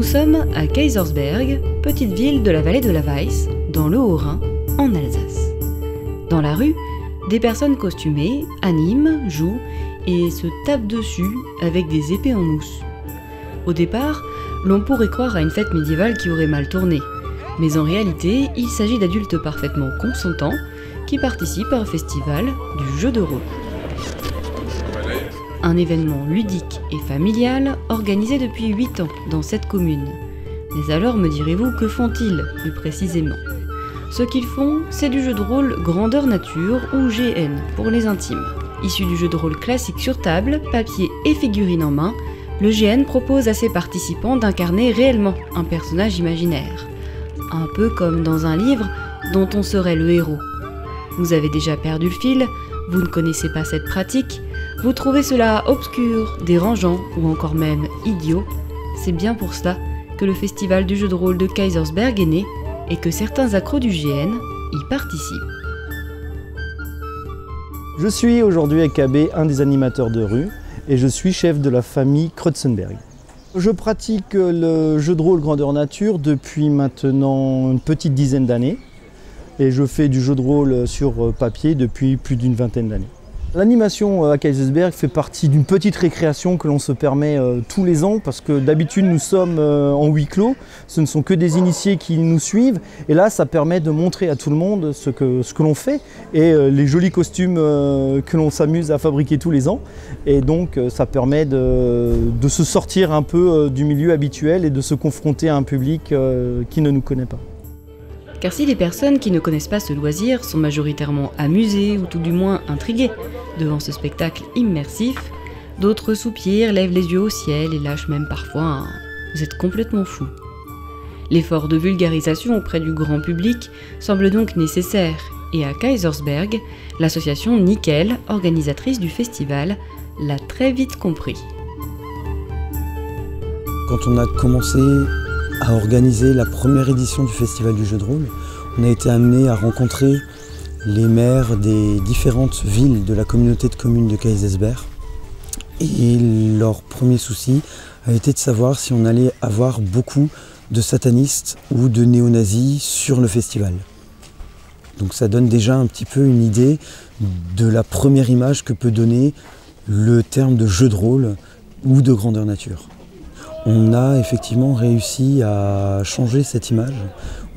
Nous sommes à Kaysersberg, petite ville de la vallée de la Weiss, dans le Haut-Rhin, en Alsace. Dans la rue, des personnes costumées animent, jouent et se tapent dessus avec des épées en mousse. Au départ, l'on pourrait croire à une fête médiévale qui aurait mal tourné, mais en réalité, il s'agit d'adultes parfaitement consentants qui participent à un festival du jeu de rôle. Un événement ludique et familial organisé depuis 8 ans dans cette commune. Mais alors me direz-vous, que font-ils plus précisément? Ce qu'ils font, c'est du jeu de rôle grandeur nature ou GN pour les intimes. Issu du jeu de rôle classique sur table, papier et figurine en main, le GN propose à ses participants d'incarner réellement un personnage imaginaire. Un peu comme dans un livre dont on serait le héros. Vous avez déjà perdu le fil, vous ne connaissez pas cette pratique, vous trouvez cela obscur, dérangeant ou encore même idiot. C'est bien pour cela que le festival du jeu de rôle de Kaysersberg est né et que certains accros du GN y participent. Je suis aujourd'hui avec KB, un des animateurs de rue, et je suis chef de la famille Kreutzenberg. Je pratique le jeu de rôle grandeur nature depuis maintenant une petite dizaine d'années et je fais du jeu de rôle sur papier depuis plus d'une vingtaine d'années. L'animation à Kaysersberg fait partie d'une petite récréation que l'on se permet tous les ans parce que d'habitude nous sommes en huis clos, ce ne sont que des initiés qui nous suivent et là ça permet de montrer à tout le monde ce que l'on fait et les jolis costumes que l'on s'amuse à fabriquer tous les ans et donc ça permet de se sortir un peu du milieu habituel et de se confronter à un public qui ne nous connaît pas. Car si les personnes qui ne connaissent pas ce loisir sont majoritairement amusées ou tout du moins intriguées devant ce spectacle immersif, d'autres soupirent, lèvent les yeux au ciel et lâchent même parfois un « vous êtes complètement fou ». L'effort de vulgarisation auprès du grand public semble donc nécessaire et à Kaysersberg, l'association Nickel, organisatrice du festival, l'a très vite compris. Quand on a commencé à organiser la première édition du Festival du jeu de rôle, on a été amené à rencontrer les maires des différentes villes de la communauté de communes de Kaysersberg. Et leur premier souci a été de savoir si on allait avoir beaucoup de satanistes ou de néo-nazis sur le festival. Donc ça donne déjà un petit peu une idée de la première image que peut donner le terme de jeu de rôle ou de grandeur nature. On a effectivement réussi à changer cette image.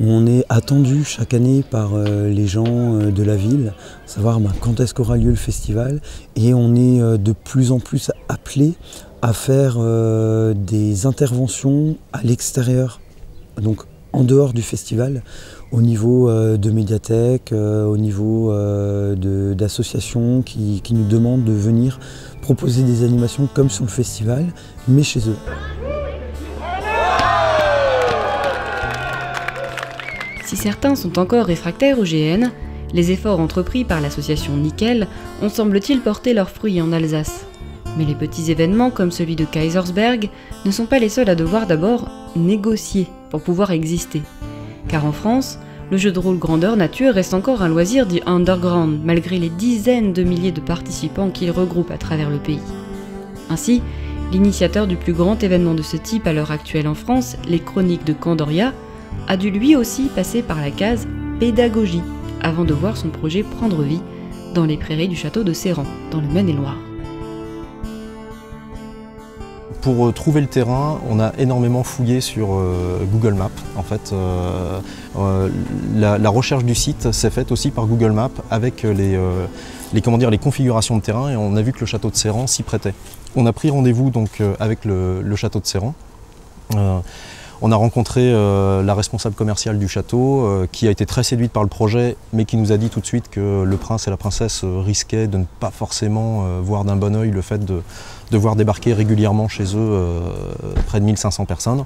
On est attendu chaque année par les gens de la ville, savoir quand est-ce qu'aura lieu le festival. Et on est de plus en plus appelé à faire des interventions à l'extérieur, donc en dehors du festival, au niveau de médiathèques, au niveau d'associations qui nous demandent de venir proposer des animations comme sur le festival, mais chez eux. Si certains sont encore réfractaires au GN, les efforts entrepris par l'association Nickel ont semble-t-il porté leurs fruits en Alsace. Mais les petits événements comme celui de Kaysersberg ne sont pas les seuls à devoir d'abord négocier pour pouvoir exister. Car en France, le jeu de rôle grandeur nature reste encore un loisir dit underground malgré les dizaines de milliers de participants qu'il regroupe à travers le pays. Ainsi, l'initiateur du plus grand événement de ce type à l'heure actuelle en France, les Chroniques de Candoria, a dû lui aussi passer par la case pédagogie avant de voir son projet prendre vie dans les prairies du château de Serrant, dans le Maine-et-Loire. Pour trouver le terrain, on a énormément fouillé sur Google Maps. En fait, la recherche du site s'est faite aussi par Google Maps avec les configurations de terrain et on a vu que le château de Serrant s'y prêtait. On a pris rendez-vous donc avec le château de Serrant. On a rencontré la responsable commerciale du château qui a été très séduite par le projet mais qui nous a dit tout de suite que le prince et la princesse risquaient de ne pas forcément voir d'un bon oeil le fait de devoir débarquer régulièrement chez eux près de 1500 personnes.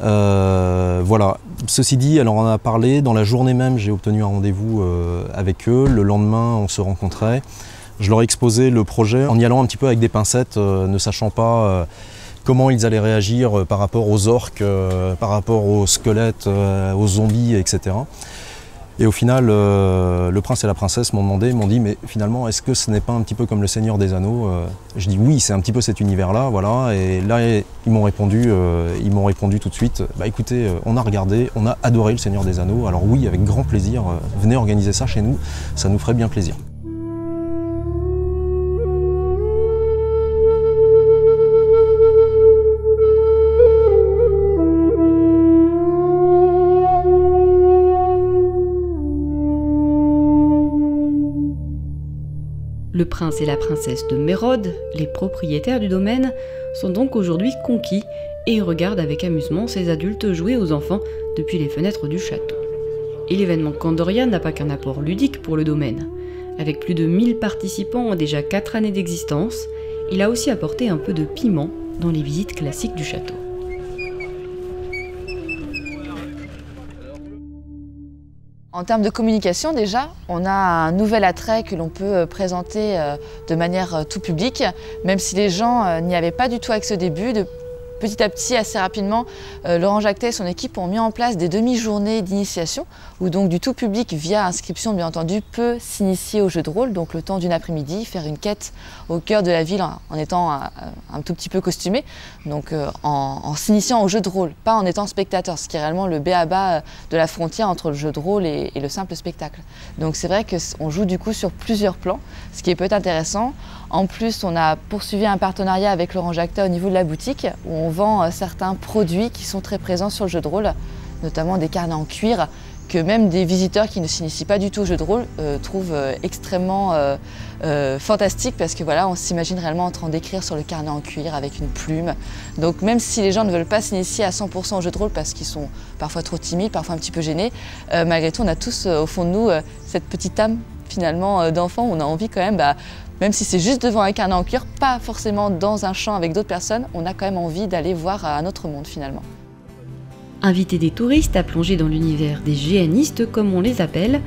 Voilà. Ceci dit, elle en a parlé. Dans la journée même, j'ai obtenu un rendez-vous avec eux. Le lendemain, on se rencontrait. Je leur ai exposé le projet en y allant un petit peu avec des pincettes, ne sachant pas comment ils allaient réagir par rapport aux orques, par rapport aux squelettes, aux zombies, etc. Et au final, le prince et la princesse m'ont demandé, m'ont dit, mais finalement, est-ce que ce n'est pas un petit peu comme le Seigneur des Anneaux? Je dis oui, c'est un petit peu cet univers-là, voilà. Et là, ils m'ont répondu tout de suite, bah écoutez, on a regardé, on a adoré le Seigneur des Anneaux, alors oui, avec grand plaisir, venez organiser ça chez nous, ça nous ferait bien plaisir. Le prince et la princesse de Mérode, les propriétaires du domaine, sont donc aujourd'hui conquis et regardent avec amusement ces adultes jouer aux enfants depuis les fenêtres du château. Et l'événement Candoria n'a pas qu'un apport ludique pour le domaine. Avec plus de 1000 participants en déjà 4 années d'existence, il a aussi apporté un peu de piment dans les visites classiques du château. En termes de communication, déjà, on a un nouvel attrait que l'on peut présenter de manière tout publique, même si les gens n'y avaient pas du tout accès au début. Petit à petit, assez rapidement, Laurent Jacquet et son équipe ont mis en place des demi-journées d'initiation, où donc du tout public, via inscription bien entendu, peut s'initier au jeu de rôle, donc le temps d'une après-midi, faire une quête au cœur de la ville en étant un tout petit peu costumé, donc en s'initiant au jeu de rôle, pas en étant spectateur, ce qui est réellement le b.a.-ba de la frontière entre le jeu de rôle et le simple spectacle. Donc c'est vrai qu'on joue du coup sur plusieurs plans, ce qui est peut-être intéressant. En plus, on a poursuivi un partenariat avec Laurent Jacquet au niveau de la boutique, où on vend certains produits qui sont très présents sur le jeu de rôle, notamment des carnets en cuir, que même des visiteurs qui ne s'initient pas du tout au jeu de rôle trouvent extrêmement fantastique, parce que voilà, on s'imagine réellement en train d'écrire sur le carnet en cuir avec une plume. Donc même si les gens ne veulent pas s'initier à 100% au jeu de rôle parce qu'ils sont parfois trop timides, parfois un petit peu gênés, malgré tout on a tous au fond de nous cette petite âme finalement d'enfant, on a envie quand même, bah, même si c'est juste devant un carnet en cuir, pas forcément dans un champ avec d'autres personnes, on a quand même envie d'aller voir un autre monde finalement. Inviter des touristes à plonger dans l'univers des GNistes comme on les appelle,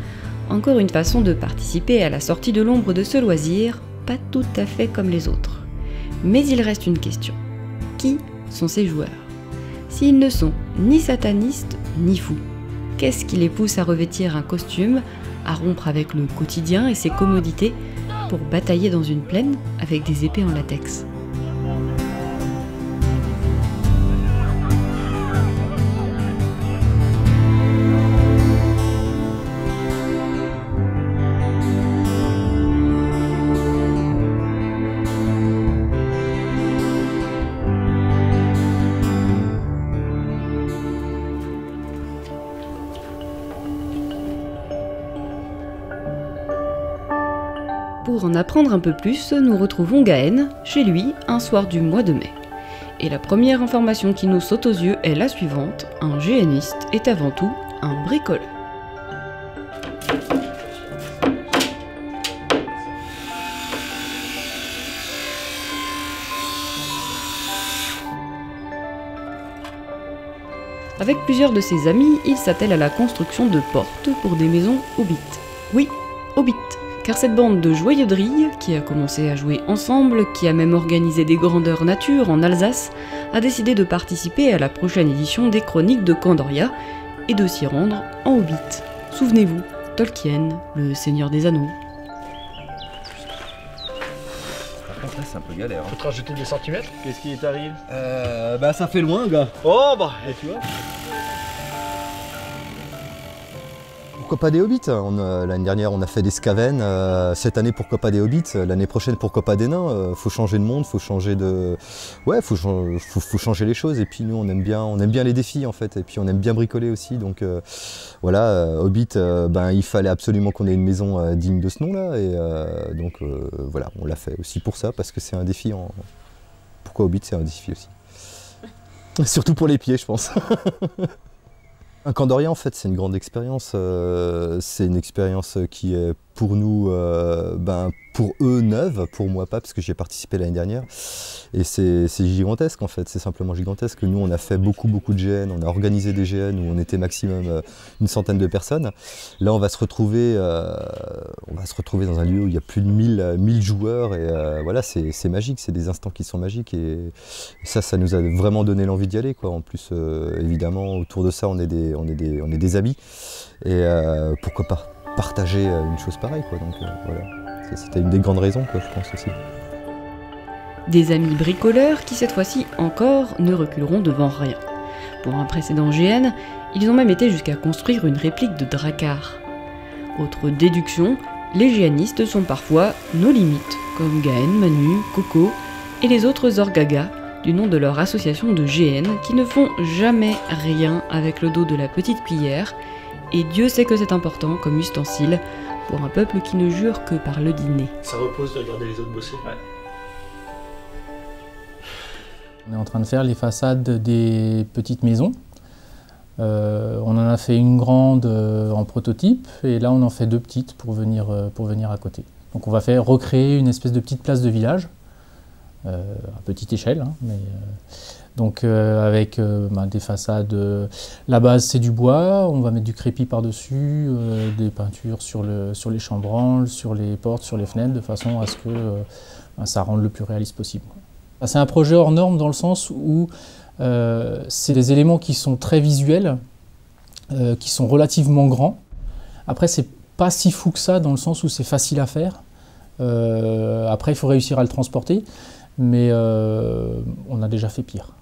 encore une façon de participer à la sortie de l'ombre de ce loisir, pas tout à fait comme les autres. Mais il reste une question, qui sont ces joueurs? S'ils ne sont ni satanistes ni fous, qu'est-ce qui les pousse à revêtir un costume, à rompre avec le quotidien et ses commodités pour batailler dans une plaine avec des épées en latex? Pour en apprendre un peu plus, nous retrouvons Gaën, chez lui, un soir du mois de mai. Et la première information qui nous saute aux yeux est la suivante, un GNiste est avant tout un bricoleur. Avec plusieurs de ses amis, il s'attelle à la construction de portes pour des maisons Obite. Oui, Obite. Car cette bande de joyeux drilles, qui a commencé à jouer ensemble, qui a même organisé des grandeurs nature en Alsace, a décidé de participer à la prochaine édition des Chroniques de Candoria et de s'y rendre en Hobbit. Souvenez-vous, Tolkien, le Seigneur des Anneaux. Par contre là c'est un peu galère. Faut te rajouter des centimètres. Qu'est-ce qui t'arrive? Bah ça fait loin gars. Oh bah et tu vois. Pourquoi pas des hobbits? L'année dernière, on a fait des scavennes. Cette année, pourquoi pas des hobbits? L'année prochaine, pourquoi pas des nains? Faut changer de monde, faut changer de... Ouais, faut changer les choses. Et puis nous, on aime bien les défis, en fait. Et puis on aime bien bricoler aussi. Donc voilà, hobbit, ben, il fallait absolument qu'on ait une maison digne de ce nom-là. Et donc voilà, on l'a fait aussi pour ça, parce que c'est un défi en... Pourquoi hobbit? C'est un défi aussi. Surtout pour les pieds, je pense. Un Candoria, en fait, c'est une grande expérience. C'est une expérience qui est pour nous, pour eux, neuve, pour moi pas, parce que j'y ai participé l'année dernière. Et c'est gigantesque en fait, c'est simplement gigantesque. Nous on a fait beaucoup de GN, on a organisé des GN où on était maximum une centaine de personnes. Là on va se retrouver, dans un lieu où il y a plus de 1000 joueurs et voilà, c'est magique, c'est des instants qui sont magiques et ça, ça nous a vraiment donné l'envie d'y aller, quoi. En plus évidemment autour de ça on est des amis et pourquoi pas partager une chose pareille, quoi. Donc voilà. C'était une des grandes raisons, quoi, je pense aussi. Des amis bricoleurs qui, cette fois-ci encore, ne reculeront devant rien. Pour un précédent GN, ils ont même été jusqu'à construire une réplique de Drakkar. Autre déduction, les GNistes sont parfois nos limites, comme Gaën, Manu, Coco et les autres Orkaga, du nom de leur association de GN, qui ne font jamais rien avec le dos de la petite cuillère, et Dieu sait que c'est important comme ustensile, pour un peuple qui ne jure que par le dîner. Ça repose de regarder les autres bosser. Ouais. On est en train de faire les façades des petites maisons. On en a fait une grande en prototype et là on en fait deux petites pour venir à côté. Donc on va faire recréer une espèce de petite place de village, à petite échelle, hein, mais donc avec des façades, la base c'est du bois, on va mettre du crépi par-dessus, des peintures sur les chambranles, sur les portes, sur les fenêtres, de façon à ce que ça rende le plus réaliste possible. C'est un projet hors norme dans le sens où c'est des éléments qui sont très visuels, qui sont relativement grands. Après c'est pas si fou que ça dans le sens où c'est facile à faire, après il faut réussir à le transporter, mais on a déjà fait pire.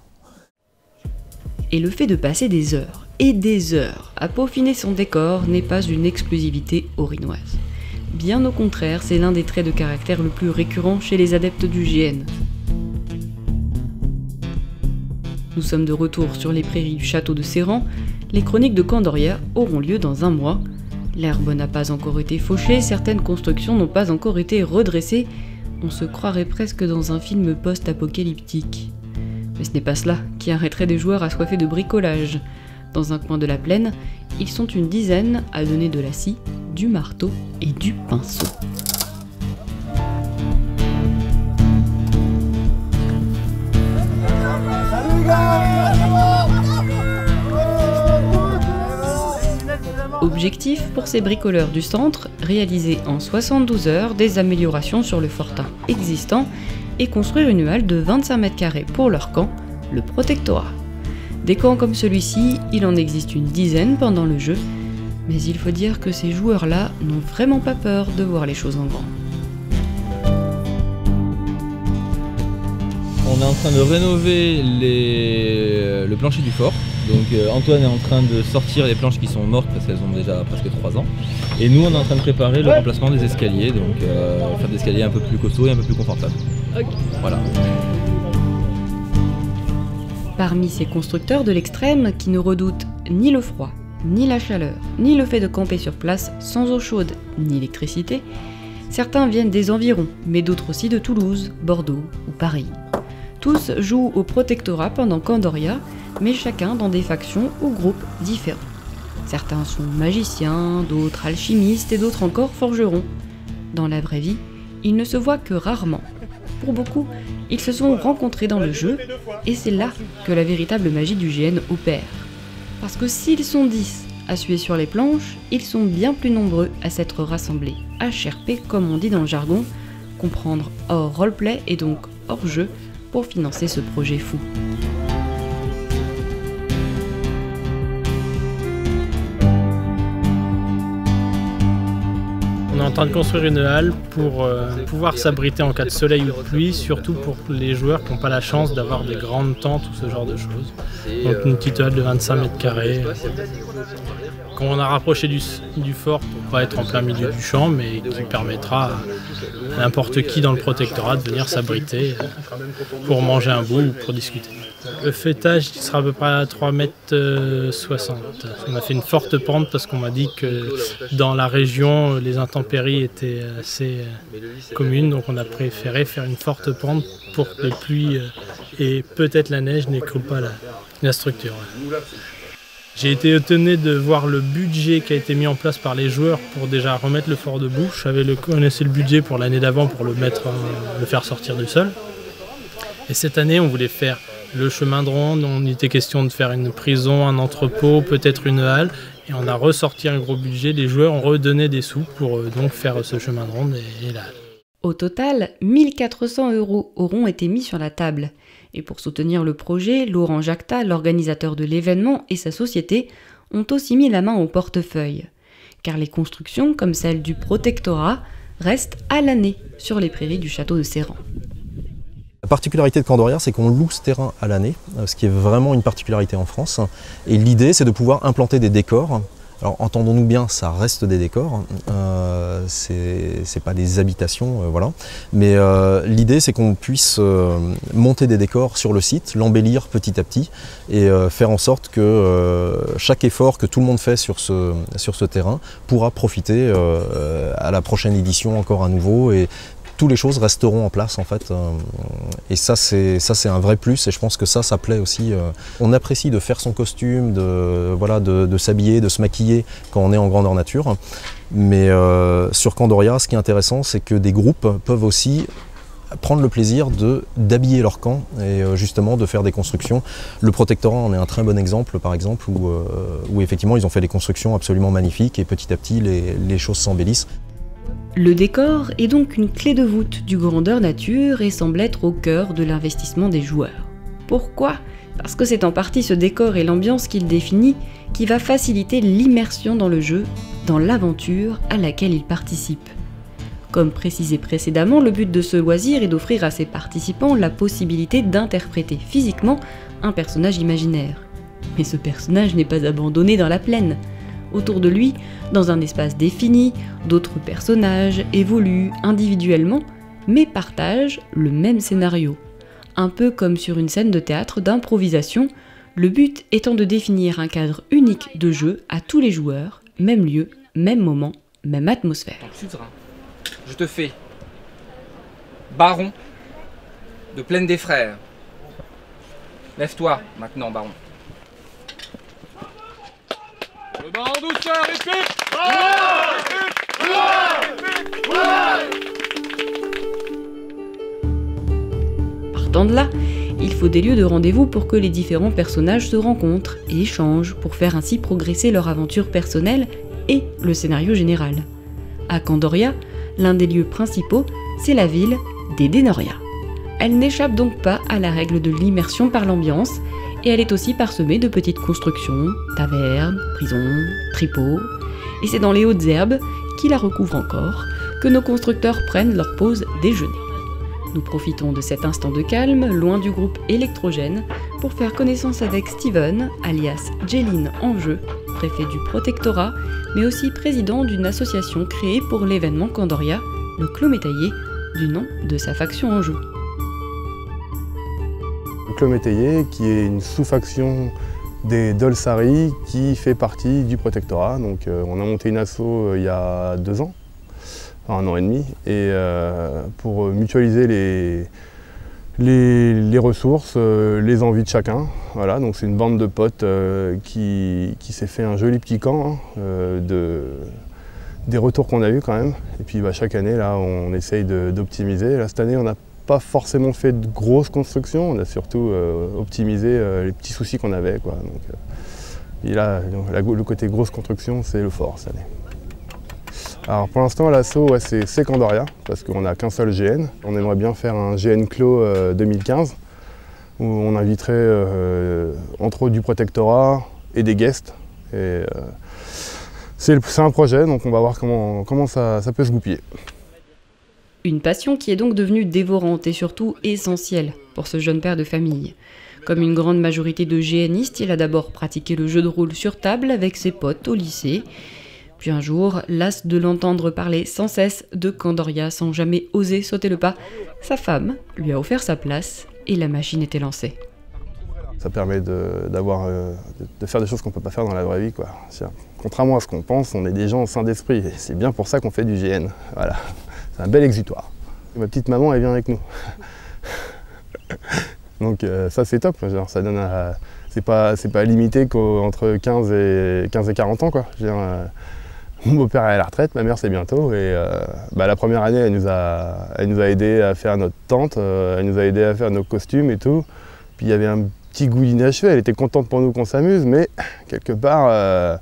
Et le fait de passer des heures et des heures à peaufiner son décor n'est pas une exclusivité haut-rhinoise. Bien au contraire, c'est l'un des traits de caractère le plus récurrent chez les adeptes du GN. Nous sommes de retour sur les prairies du château de Serrant. Les Chroniques de Candoria auront lieu dans un mois. L'herbe n'a pas encore été fauchée, certaines constructions n'ont pas encore été redressées. On se croirait presque dans un film post-apocalyptique. Mais ce n'est pas cela qui arrêterait des joueurs assoiffés de bricolage. Dans un coin de la plaine, ils sont une dizaine à donner de la scie, du marteau et du pinceau. Objectif pour ces bricoleurs du centre, réaliser en 72 heures des améliorations sur le fortin existant et construire une halle de 25 mètres carrés pour leur camp, le Protectorat. Des camps comme celui-ci, il en existe une dizaine pendant le jeu, mais il faut dire que ces joueurs-là n'ont vraiment pas peur de voir les choses en grand. On est en train de rénover le plancher du fort. Donc Antoine est en train de sortir les planches qui sont mortes parce qu'elles ont déjà presque 3 ans. Et nous on est en train de préparer le remplacement des escaliers, donc faire des escaliers un peu plus costauds et un peu plus confortables. Okay. Voilà. Parmi ces constructeurs de l'extrême qui ne redoutent ni le froid, ni la chaleur, ni le fait de camper sur place sans eau chaude, ni électricité, certains viennent des environs, mais d'autres aussi de Toulouse, Bordeaux ou Paris. Tous jouent au Protectorat pendant Candoria, mais chacun dans des factions ou groupes différents. Certains sont magiciens, d'autres alchimistes et d'autres encore forgerons. Dans la vraie vie, ils ne se voient que rarement. Pour beaucoup, ils se sont rencontrés dans le jeu, et c'est là que la véritable magie du GN opère. Parce que s'ils sont 10 à suer sur les planches, ils sont bien plus nombreux à s'être rassemblés, HRP comme on dit dans le jargon, comprendre hors roleplay et donc hors jeu, pour financer ce projet fou. On est en train de construire une halle pour pouvoir s'abriter en cas de soleil ou de pluie, surtout pour les joueurs qui n'ont pas la chance d'avoir des grandes tentes ou ce genre de choses. Donc une petite halle de 25 mètres carrés. Qu'on a rapproché du fort pour pas être en plein milieu du champ, mais qui permettra à n'importe qui dans le Protectorat de venir s'abriter pour manger un bout ou pour discuter. Le fêtage sera à peu près à 3,60 m. On a fait une forte pente parce qu'on m'a dit que dans la région, les intempéries étaient assez communes, donc on a préféré faire une forte pente pour que les pluies et peut-être la neige n'écroulent pas la structure. J'ai été étonné de voir le budget qui a été mis en place par les joueurs pour déjà remettre le fort debout. Je savais connaissais le budget pour l'année d'avant pour le faire sortir du sol. Et cette année, on voulait faire le chemin de ronde, on était question de faire une prison, un entrepôt, peut-être une halle. Et on a ressorti un gros budget, les joueurs ont redonné des sous pour donc faire ce chemin de ronde et la halle. Au total, 1 400 € auront été mis sur la table. Et pour soutenir le projet, Laurent Jacquet, l'organisateur de l'événement, et sa société ont aussi mis la main au portefeuille. Car les constructions, comme celle du Protectorat, restent à l'année sur les prairies du château de Serrant. La particularité de Candoria, c'est qu'on loue ce terrain à l'année, ce qui est vraiment une particularité en France. Et l'idée, c'est de pouvoir implanter des décors. Alors entendons-nous bien, ça reste des décors, c'est pas des habitations, voilà. Mais l'idée c'est qu'on puisse monter des décors sur le site, l'embellir petit à petit et faire en sorte que chaque effort que tout le monde fait sur ce terrain pourra profiter à la prochaine édition encore à nouveau et toutes les choses resteront en place en fait. Et ça c'est un vrai plus et je pense que ça plaît aussi. On apprécie de faire son costume, de s'habiller, de se maquiller quand on est en grandeur nature. Mais sur Candoria, ce qui est intéressant, c'est que des groupes peuvent aussi prendre le plaisir d'habiller leur camp et justement de faire des constructions. Le Protectorat en est un très bon exemple, par exemple, où effectivement ils ont fait des constructions absolument magnifiques et petit à petit les choses s'embellissent. Le décor est donc une clé de voûte du grandeur nature et semble être au cœur de l'investissement des joueurs. Pourquoi ? Parce que c'est en partie ce décor et l'ambiance qu'il définit qui va faciliter l'immersion dans le jeu, dans l'aventure à laquelle ils participent. Comme précisé précédemment, le but de ce loisir est d'offrir à ses participants la possibilité d'interpréter physiquement un personnage imaginaire. Mais ce personnage n'est pas abandonné dans la plaine. Autour de lui, dans un espace défini, d'autres personnages évoluent individuellement, mais partagent le même scénario. Un peu comme sur une scène de théâtre d'improvisation, le but étant de définir un cadre unique de jeu à tous les joueurs, même lieu, même moment, même atmosphère. Donc, suzerain, je te fais baron de Plaine des Frères. Lève-toi maintenant, baron. En douceur, répète. Partant de là, il faut des lieux de rendez-vous pour que les différents personnages se rencontrent et échangent pour faire ainsi progresser leur aventure personnelle et le scénario général. À Candoria, l'un des lieux principaux, c'est la ville des Denoria. Elle n'échappe donc pas à la règle de l'immersion par l'ambiance, et elle est aussi parsemée de petites constructions, tavernes, prisons, tripots. Et c'est dans les hautes herbes, qui la recouvrent encore, que nos constructeurs prennent leur pause déjeuner. Nous profitons de cet instant de calme, loin du groupe électrogène, pour faire connaissance avec Steven, alias Jeline Enjeu, préfet du Protectorat, mais aussi président d'une association créée pour l'événement Candoria, le Clos Métaillé, du nom de sa faction Enjeu. Clos Métaillé, qui est une sous-faction des Dolsari qui fait partie du Protectorat. Donc, on a monté une asso il y a 2 ans, enfin 1 an et demi, et pour mutualiser les ressources, les envies de chacun. Voilà, donc c'est une bande de potes qui s'est fait un joli petit camp des retours qu'on a eu quand même. Et puis bah, chaque année, là, on essaye d'optimiser. Cette année, on a pas forcément fait de grosses constructions, on a surtout optimisé les petits soucis qu'on avait, quoi. Donc, et là, le côté grosse construction, c'est le fort cette année. Alors pour l'instant, l'asso, ouais, c'est Candoria, parce qu'on n'a qu'un seul GN. On aimerait bien faire un GN Clos 2015, où on inviterait entre autres du Protectorat et des guests. C'est un projet, donc on va voir comment ça peut se goupiller. Une passion qui est donc devenue dévorante et surtout essentielle pour ce jeune père de famille. Comme une grande majorité de GNistes, il a d'abord pratiqué le jeu de rôle sur table avec ses potes au lycée. Puis un jour, las de l'entendre parler sans cesse de Candoria sans jamais oser sauter le pas, sa femme lui a offert sa place et la machine était lancée. Ça permet de faire des choses qu'on ne peut pas faire dans la vraie vie, quoi. Contrairement à ce qu'on pense, on est des gens sains d'esprit et c'est bien pour ça qu'on fait du GN. Voilà. C'est un bel exutoire. Ma petite maman, elle vient avec nous. Donc ça, c'est top. Genre, ça donne c'est pas limité qu'entre 15 et 40 ans, quoi. Je veux dire, mon beau-père est à la retraite, ma mère c'est bientôt, et la première année elle nous a aidé à faire notre tente, elle nous a aidé à faire nos costumes et tout. Puis il y avait un petit goût d'inachevé, elle était contente pour nous qu'on s'amuse, mais quelque part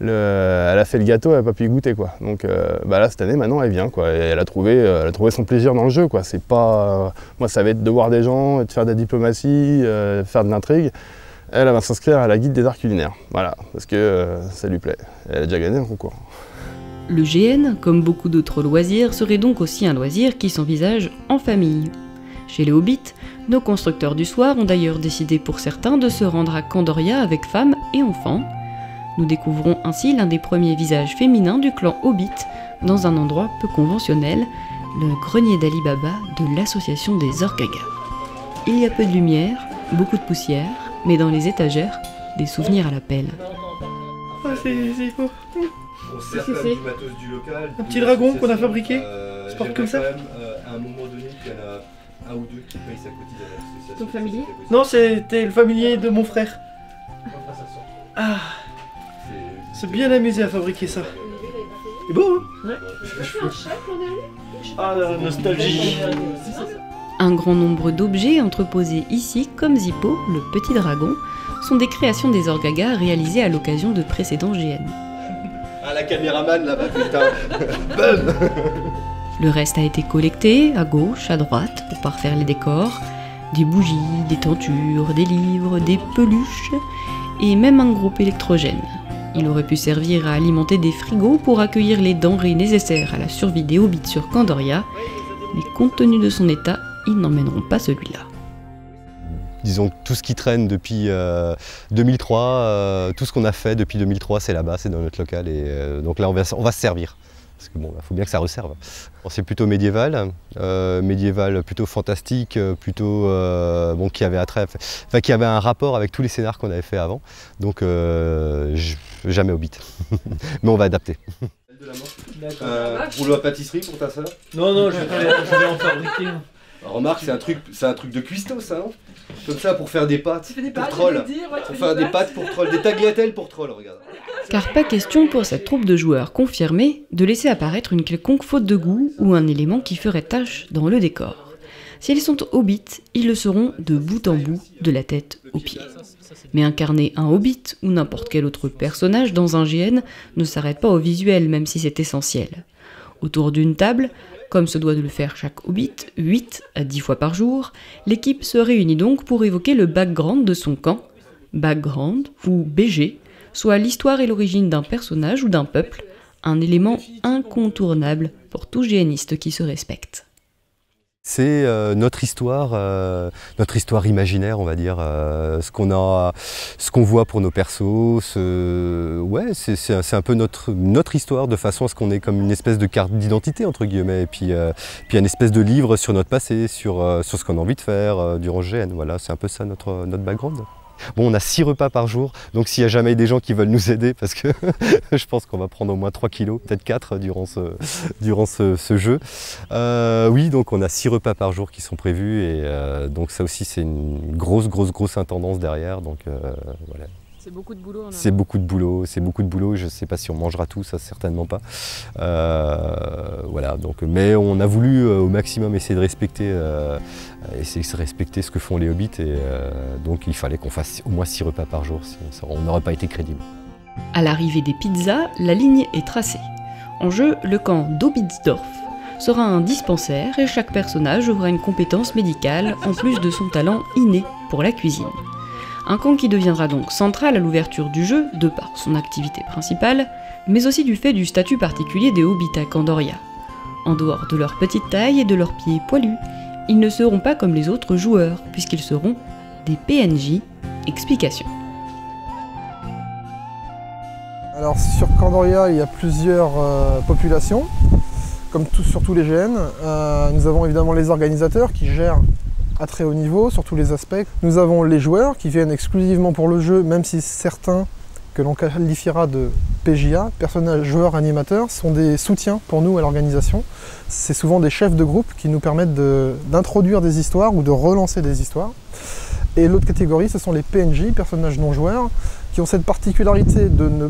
elle a fait le gâteau, elle n'a pas pu y goûter, quoi. Donc là cette année maintenant elle vient, quoi, et elle a trouvé son plaisir dans le jeu, quoi. C'est pas moi, ça va être de voir des gens, de faire de la diplomatie, faire de l'intrigue. Elle va s'inscrire à la guide des arts culinaires, voilà, parce que ça lui plaît. Elle a déjà gagné un concours. Le GN, comme beaucoup d'autres loisirs, serait donc aussi un loisir qui s'envisage en famille. Chez les Hobbits, nos constructeurs du soir ont d'ailleurs décidé pour certains de se rendre à Candoria avec femmes et enfants. Nous découvrons ainsi l'un des premiers visages féminins du clan Hobbit, dans un endroit peu conventionnel, le grenier d'Ali Baba de l'association des Orkaga. Il y a peu de lumière, beaucoup de poussière, mais dans les étagères, des souvenirs à la pelle. Oh, c'est beau. On sert quand même du matos du local. Un petit dragon qu'on a fabriqué. Ça porte comme ça. À un moment donné, il y en a un ou deux qui payent sa cotisation à l'association. Ton familier? Non, c'était le familier de mon frère. Ah, c'est bien amusé à fabriquer ça. C'est beau, hein? Ouais. Ah, la nostalgie. Un grand nombre d'objets entreposés ici, comme Zippo, le petit dragon, sont des créations des Orgagas réalisées à l'occasion de précédents GN. Ah, la caméraman là-bas, putain. Bam. Le reste a été collecté, à gauche, à droite, pour parfaire les décors. Des bougies, des tentures, des livres, des peluches, et même un groupe électrogène. Il aurait pu servir à alimenter des frigos pour accueillir les denrées nécessaires à la survie des Hobbits sur Candoria, mais compte tenu de son état, ils n'emmèneront pas celui-là. Disons que tout ce qui traîne depuis 2003, tout ce qu'on a fait depuis 2003, c'est là-bas, c'est dans notre local. Et donc là, on va se servir. Parce que bon, il faut bien que ça resserve. Bon, c'est plutôt médiéval, plutôt fantastique, plutôt qui avait un rapport avec tous les scénars qu'on avait fait avant. Donc jamais Hobbit. Mais on va adapter. Rouleau à pâtisserie pour ta soeur? Non, non, je vais en fabriquer. Remarque, c'est un truc de cuistot, ça, non? Comme ça, pour faire des pâtes, pour troll. Pour faire des pâtes pour troll, des tagliatelles pour troll, regarde. Car pas question pour cette troupe de joueurs confirmés de laisser apparaître une quelconque faute de goût ou un élément qui ferait tache dans le décor. S'ils sont hobbits, ils le seront de bout en bout, de la tête aux pieds. Mais incarner un hobbit ou n'importe quel autre personnage dans un GN ne s'arrête pas au visuel, même si c'est essentiel. Autour d'une table, comme se doit de le faire chaque Hobbit, 8 à 10 fois par jour, l'équipe se réunit donc pour évoquer le background de son camp, background ou BG, soit l'histoire et l'origine d'un personnage ou d'un peuple, un élément incontournable pour tout GNiste qui se respecte. C'est notre histoire imaginaire, on va dire, ce qu'on voit pour nos persos. Ouais, c'est un peu notre histoire, de façon à ce qu'on ait comme une espèce de carte d'identité, entre guillemets, et puis une espèce de livre sur notre passé, sur ce qu'on a envie de faire durant GN. Voilà, c'est un peu ça notre background. Bon, on a 6 repas par jour, donc s'il y a jamais des gens qui veulent nous aider, parce que je pense qu'on va prendre au moins 3 kilos, peut-être 4 durant ce jeu. Oui, donc on a 6 repas par jour qui sont prévus, et donc ça aussi c'est une grosse intendance derrière, donc voilà. C'est beaucoup de boulot. C'est beaucoup de boulot, je ne sais pas si on mangera tout, ça certainement pas. Voilà, donc, mais on a voulu au maximum essayer de respecter ce que font les Hobbits, et donc il fallait qu'on fasse au moins 6 repas par jour, sinon on n'aurait pas été crédible. À l'arrivée des pizzas, la ligne est tracée. En jeu, le camp d'Obitsdorf sera un dispensaire, et chaque personnage aura une compétence médicale en plus de son talent inné pour la cuisine. Un camp qui deviendra donc central à l'ouverture du jeu, de par son activité principale, mais aussi du fait du statut particulier des Hobbits à Candoria. En dehors de leur petite taille et de leurs pieds poilus, ils ne seront pas comme les autres joueurs, puisqu'ils seront des PNJ. Explication. Alors sur Candoria, il y a plusieurs populations, comme sur tous les GN. Nous avons évidemment les organisateurs qui gèrent à très haut niveau sur tous les aspects. Nous avons les joueurs qui viennent exclusivement pour le jeu, même si certains que l'on qualifiera de PJA, personnages, joueurs, animateurs, sont des soutiens pour nous à l'organisation. C'est souvent des chefs de groupe qui nous permettent d'introduire des histoires ou de relancer des histoires. Et l'autre catégorie, ce sont les PNJ, personnages non joueurs, qui ont cette particularité de ne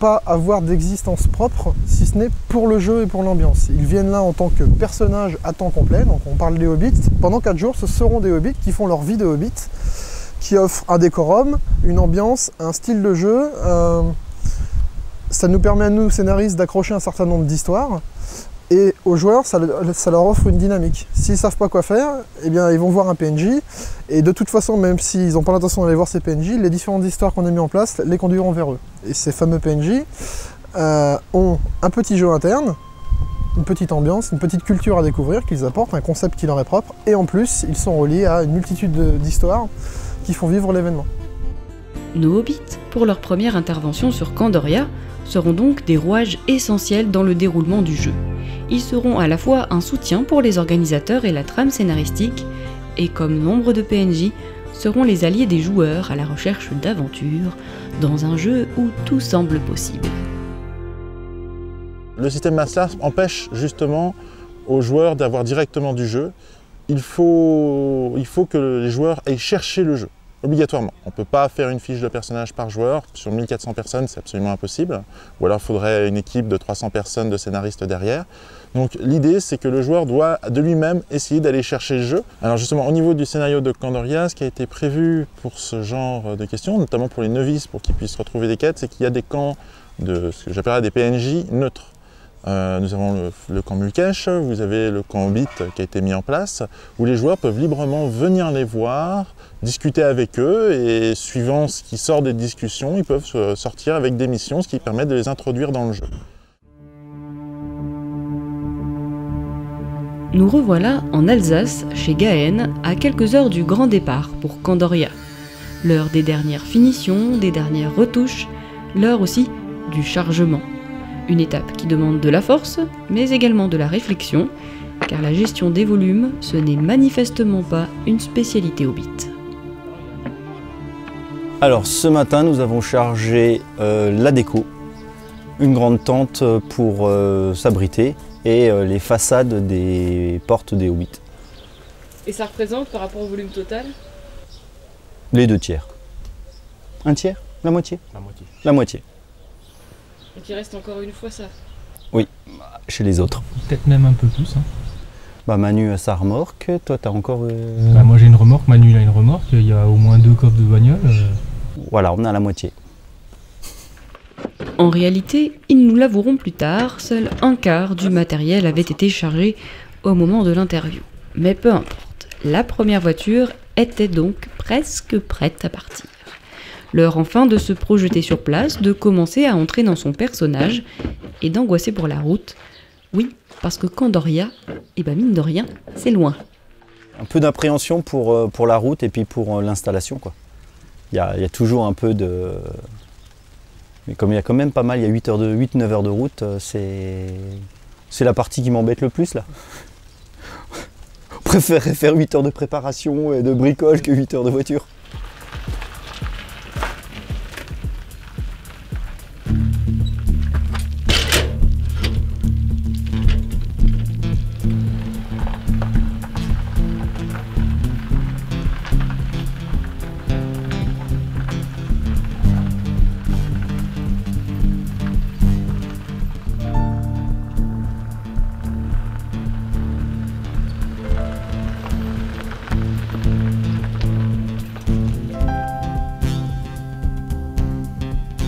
pas avoir d'existence propre, si ce n'est pour le jeu et pour l'ambiance. Ils viennent là en tant que personnages à temps complet, donc on parle des hobbits. Pendant 4 jours, ce seront des hobbits qui font leur vie de hobbits, qui offrent un décorum, une ambiance, un style de jeu. Ça nous permet à nous, scénaristes, d'accrocher un certain nombre d'histoires, et aux joueurs, ça leur offre une dynamique. S'ils ne savent pas quoi faire, eh bien, ils vont voir un PNJ, et de toute façon, même s'ils n'ont pas l'intention d'aller voir ces PNJ, les différentes histoires qu'on a mises en place les conduiront vers eux. Et ces fameux PNJ ont un petit jeu interne, une petite ambiance, une petite culture à découvrir qu'ils apportent, un concept qui leur est propre, et en plus, ils sont reliés à une multitude d'histoires qui font vivre l'événement. Nos hobbits, pour leur première intervention sur Candoria, seront donc des rouages essentiels dans le déroulement du jeu. Ils seront à la fois un soutien pour les organisateurs et la trame scénaristique, et comme nombre de PNJ, seront les alliés des joueurs à la recherche d'aventures, dans un jeu où tout semble possible. Le système Master empêche justement aux joueurs d'avoir directement du jeu. Il faut que les joueurs aillent chercher le jeu, obligatoirement. On ne peut pas faire une fiche de personnage par joueur, sur 1400 personnes c'est absolument impossible, ou alors il faudrait une équipe de 300 personnes de scénaristes derrière. Donc l'idée c'est que le joueur doit de lui-même essayer d'aller chercher le jeu. Alors justement au niveau du scénario de Candoria, ce qui a été prévu pour ce genre de questions, notamment pour les novices pour qu'ils puissent retrouver des quêtes, c'est qu'il y a des camps de ce que j'appellerais des PNJ neutres. Nous avons le camp Mulkech, vous avez le camp Obite qui a été mis en place, où les joueurs peuvent librement venir les voir, discuter avec eux, et suivant ce qui sort des discussions, ils peuvent sortir avec des missions, ce qui permet de les introduire dans le jeu. Nous revoilà en Alsace, chez Gaën, à quelques heures du grand départ pour Candoria. L'heure des dernières finitions, des dernières retouches, l'heure aussi du chargement. Une étape qui demande de la force, mais également de la réflexion, car la gestion des volumes, ce n'est manifestement pas une spécialité hobbit. Alors ce matin, nous avons chargé la déco, une grande tente pour s'abriter, et les façades des portes des hobbits. Et ça représente par rapport au volume total? Les 2 tiers. Un tiers? La moitié? La moitié. La moitié. Donc il reste encore une fois ça? Oui, chez les autres. Peut-être même un peu plus. Hein. Bah Manu a sa remorque, toi t'as encore... Bah moi j'ai une remorque, Manu il a une remorque, il y a au moins 2 coffres de bagnole. Voilà, on a la moitié. En réalité, ils nous l'avoueront plus tard, seul un quart du matériel avait été chargé au moment de l'interview. Mais peu importe, la première voiture était donc presque prête à partir. L'heure enfin de se projeter sur place, de commencer à entrer dans son personnage et d'angoisser pour la route. Oui, parce que Candoria, eh ben mine de rien, c'est loin. Un peu d'appréhension pour la route et puis pour l'installation, quoi. Il y a toujours un peu de... Mais comme il y a quand même pas mal, il y a 8-9 heures de route, c'est la partie qui m'embête le plus, là. On préférerait faire 8 heures de préparation et de bricole que 8 heures de voiture.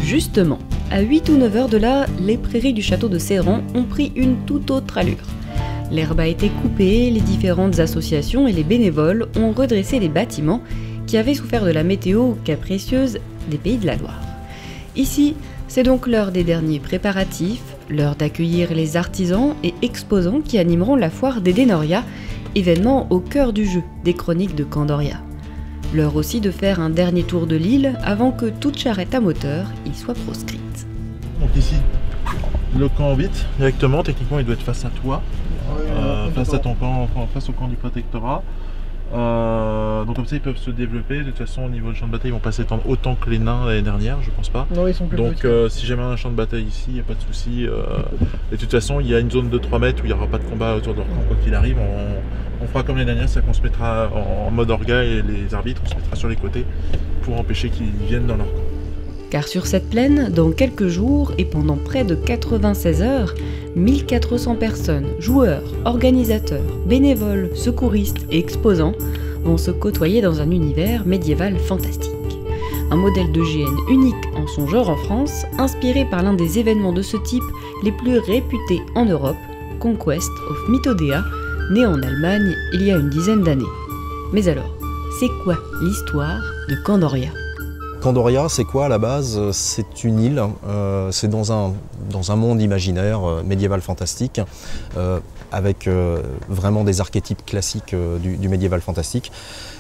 Justement, à 8 ou 9 heures de là, les prairies du château de Serrant ont pris une toute autre allure. L'herbe a été coupée, les différentes associations et les bénévoles ont redressé les bâtiments qui avaient souffert de la météo capricieuse des Pays de la Loire. Ici, c'est donc l'heure des derniers préparatifs, l'heure d'accueillir les artisans et exposants qui animeront la foire des Denoria, événement au cœur du jeu des Chroniques de Candoria. L'heure aussi de faire un dernier tour de l'île avant que toute charrette à moteur y soit proscrite. Donc ici, le camp Hobbit, directement, techniquement il doit être face à toi, face à ton camp, face au camp du Protectorat. Donc comme ça ils peuvent se développer. De toute façon au niveau de champ de bataille ils vont pas s'étendre autant que les nains l'année dernière, je pense pas. Non, ils sont plus donc si jamais un champ de bataille ici, il n'y a pas de souci. Et de toute façon il y a une zone de 3 mètres où il n'y aura pas de combat autour de leur camp. Quoi qu'il arrive, on fera comme les dernières, c'est qu'on se mettra en mode orga et les arbitres on se mettra sur les côtés pour empêcher qu'ils viennent dans leur camp. Car sur cette plaine, dans quelques jours et pendant près de 96 heures, 1400 personnes, joueurs, organisateurs, bénévoles, secouristes et exposants vont se côtoyer dans un univers médiéval fantastique. Un modèle de GN unique en son genre en France, inspiré par l'un des événements de ce type les plus réputés en Europe, Conquest of Mythodea, né en Allemagne il y a une dizaine d'années. Mais alors, c'est quoi l'histoire de Candoria ? Candoria, c'est quoi à la base? C'est une île, c'est dans un monde imaginaire, médiéval fantastique, avec vraiment des archétypes classiques du médiéval fantastique.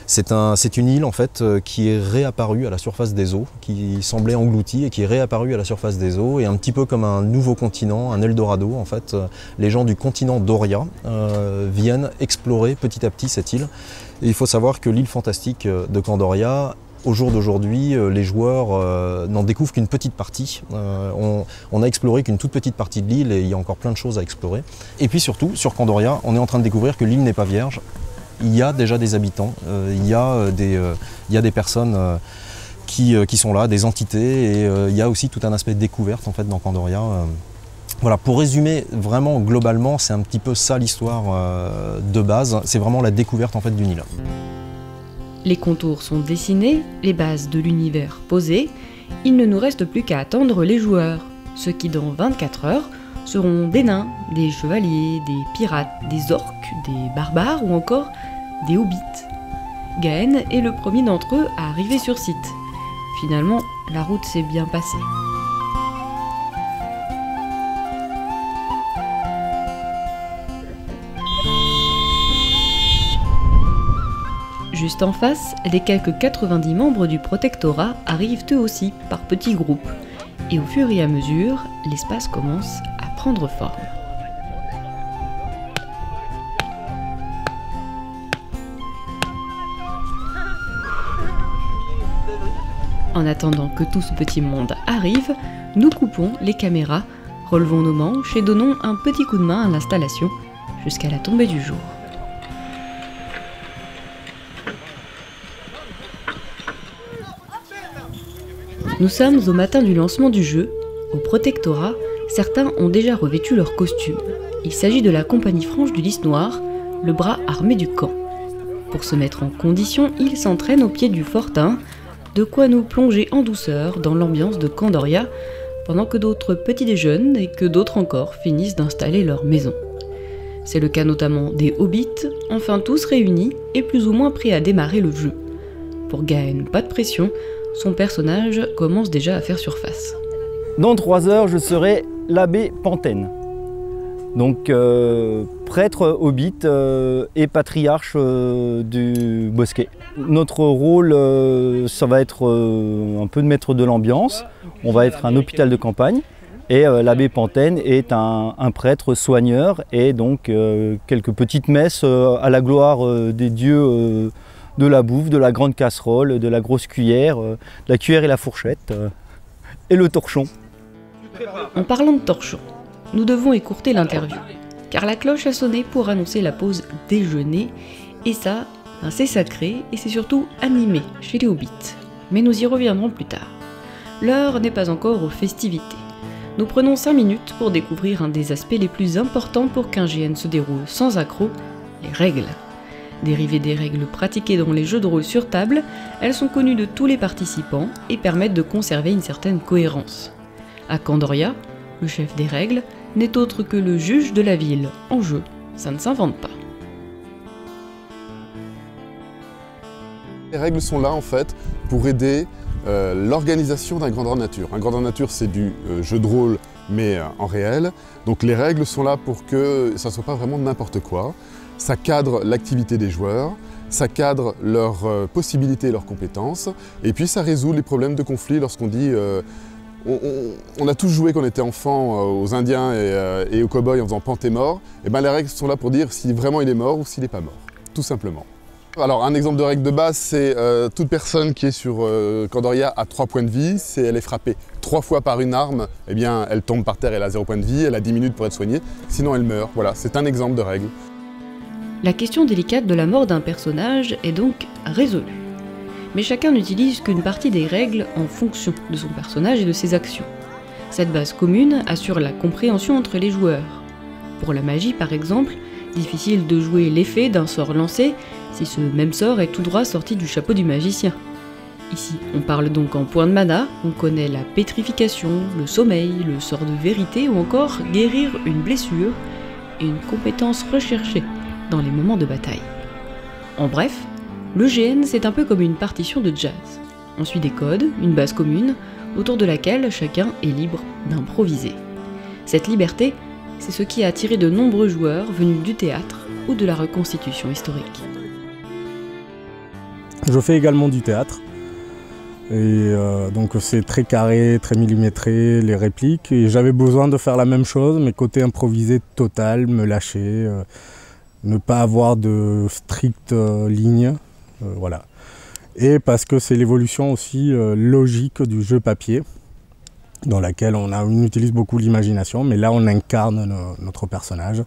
C'est une île en fait qui est réapparue à la surface des eaux, qui semblait engloutie et qui est réapparue à la surface des eaux, et un petit peu comme un nouveau continent, un Eldorado en fait, les gens du continent Doria viennent explorer petit à petit cette île. Et il faut savoir que l'île fantastique de Candoria, au jour d'aujourd'hui, les joueurs n'en découvrent qu'une petite partie. On a exploré qu'une toute petite partie de l'île et il y a encore plein de choses à explorer. Et puis surtout, sur Candoria, on est en train de découvrir que l'île n'est pas vierge. Il y a déjà des habitants, il y a des personnes qui sont là, des entités, et il y a aussi tout un aspect de découverte en fait, dans Candoria. Voilà, pour résumer vraiment globalement, c'est un petit peu ça l'histoire de base. C'est vraiment la découverte en fait, d'une île. Les contours sont dessinés, les bases de l'univers posées, il ne nous reste plus qu'à attendre les joueurs, ceux qui dans 24 heures seront des nains, des chevaliers, des pirates, des orques, des barbares ou encore des hobbits. Gaën est le premier d'entre eux à arriver sur site. Finalement, la route s'est bien passée. Juste en face, les quelques 90 membres du Protectorat arrivent eux aussi par petits groupes. Et au fur et à mesure, l'espace commence à prendre forme. En attendant que tout ce petit monde arrive, nous coupons les caméras, relevons nos manches et donnons un petit coup de main à l'installation jusqu'à la tombée du jour. Nous sommes au matin du lancement du jeu. Au Protectorat, certains ont déjà revêtu leur costume. Il s'agit de la compagnie franche du Lys Noir, le bras armé du camp. Pour se mettre en condition, ils s'entraînent au pied du fortin, de quoi nous plonger en douceur dans l'ambiance de Candoria, pendant que d'autres petits déjeunent et que d'autres encore finissent d'installer leur maison. C'est le cas notamment des hobbits, enfin tous réunis et plus ou moins prêts à démarrer le jeu. Pour Gaën, pas de pression, son personnage commence déjà à faire surface. Dans 3 heures, je serai l'abbé Pantène, donc prêtre hobbit et patriarche du bosquet. Notre rôle, ça va être un peu de maître de l'ambiance. On va être un hôpital de campagne et l'abbé Pantène est un prêtre soigneur et donc quelques petites messes à la gloire des dieux de la bouffe, de la grande casserole, de la grosse cuillère, de la cuillère et la fourchette, et le torchon. En parlant de torchon, nous devons écourter l'interview, car la cloche a sonné pour annoncer la pause déjeuner, et ça, c'est sacré, et c'est surtout animé chez les hobbits. Mais nous y reviendrons plus tard. L'heure n'est pas encore aux festivités. Nous prenons 5 minutes pour découvrir un des aspects les plus importants pour qu'un GN se déroule sans accroc, les règles. Dérivées des règles pratiquées dans les jeux de rôle sur table, elles sont connues de tous les participants et permettent de conserver une certaine cohérence. À Candoria, le chef des règles n'est autre que le juge de la ville. Enjeu, ça ne s'invente pas. Les règles sont là en fait pour aider l'organisation d'un Grandeur Nature. Un Grandeur Nature, c'est du jeu de rôle mais en réel, donc les règles sont là pour que ça ne soit pas vraiment n'importe quoi. Ça cadre l'activité des joueurs, ça cadre leurs possibilités et leurs compétences, et puis ça résout les problèmes de conflit lorsqu'on dit... on a tous joué quand on était enfant aux Indiens et aux cow-boys en faisant « Pant est mort », et bien les règles sont là pour dire si vraiment il est mort ou s'il n'est pas mort, tout simplement. Alors un exemple de règle de base, c'est toute personne qui est sur Candoria a 3 points de vie. Si elle est frappée 3 fois par une arme, eh bien elle tombe par terre, elle a 0 points de vie, elle a 10 minutes pour être soignée, sinon elle meurt. Voilà, c'est un exemple de règle. La question délicate de la mort d'un personnage est donc résolue. Mais chacun n'utilise qu'une partie des règles en fonction de son personnage et de ses actions. Cette base commune assure la compréhension entre les joueurs. Pour la magie par exemple, difficile de jouer l'effet d'un sort lancé si ce même sort est tout droit sorti du chapeau du magicien. Ici, on parle donc en points de mana, on connaît la pétrification, le sommeil, le sort de vérité ou encore guérir une blessure, et une compétence recherchée dans les moments de bataille. En bref, le GN c'est un peu comme une partition de jazz. On suit des codes, une base commune, autour de laquelle chacun est libre d'improviser. Cette liberté, c'est ce qui a attiré de nombreux joueurs venus du théâtre ou de la reconstitution historique. Je fais également du théâtre, et donc c'est très carré, très millimétré, les répliques, et j'avais besoin de faire la même chose, mais côté improvisé total, me lâcher, ne pas avoir de stricte ligne, voilà. Et parce que c'est l'évolution aussi logique du jeu papier, dans laquelle on utilise beaucoup l'imagination, mais là on incarne notre personnage.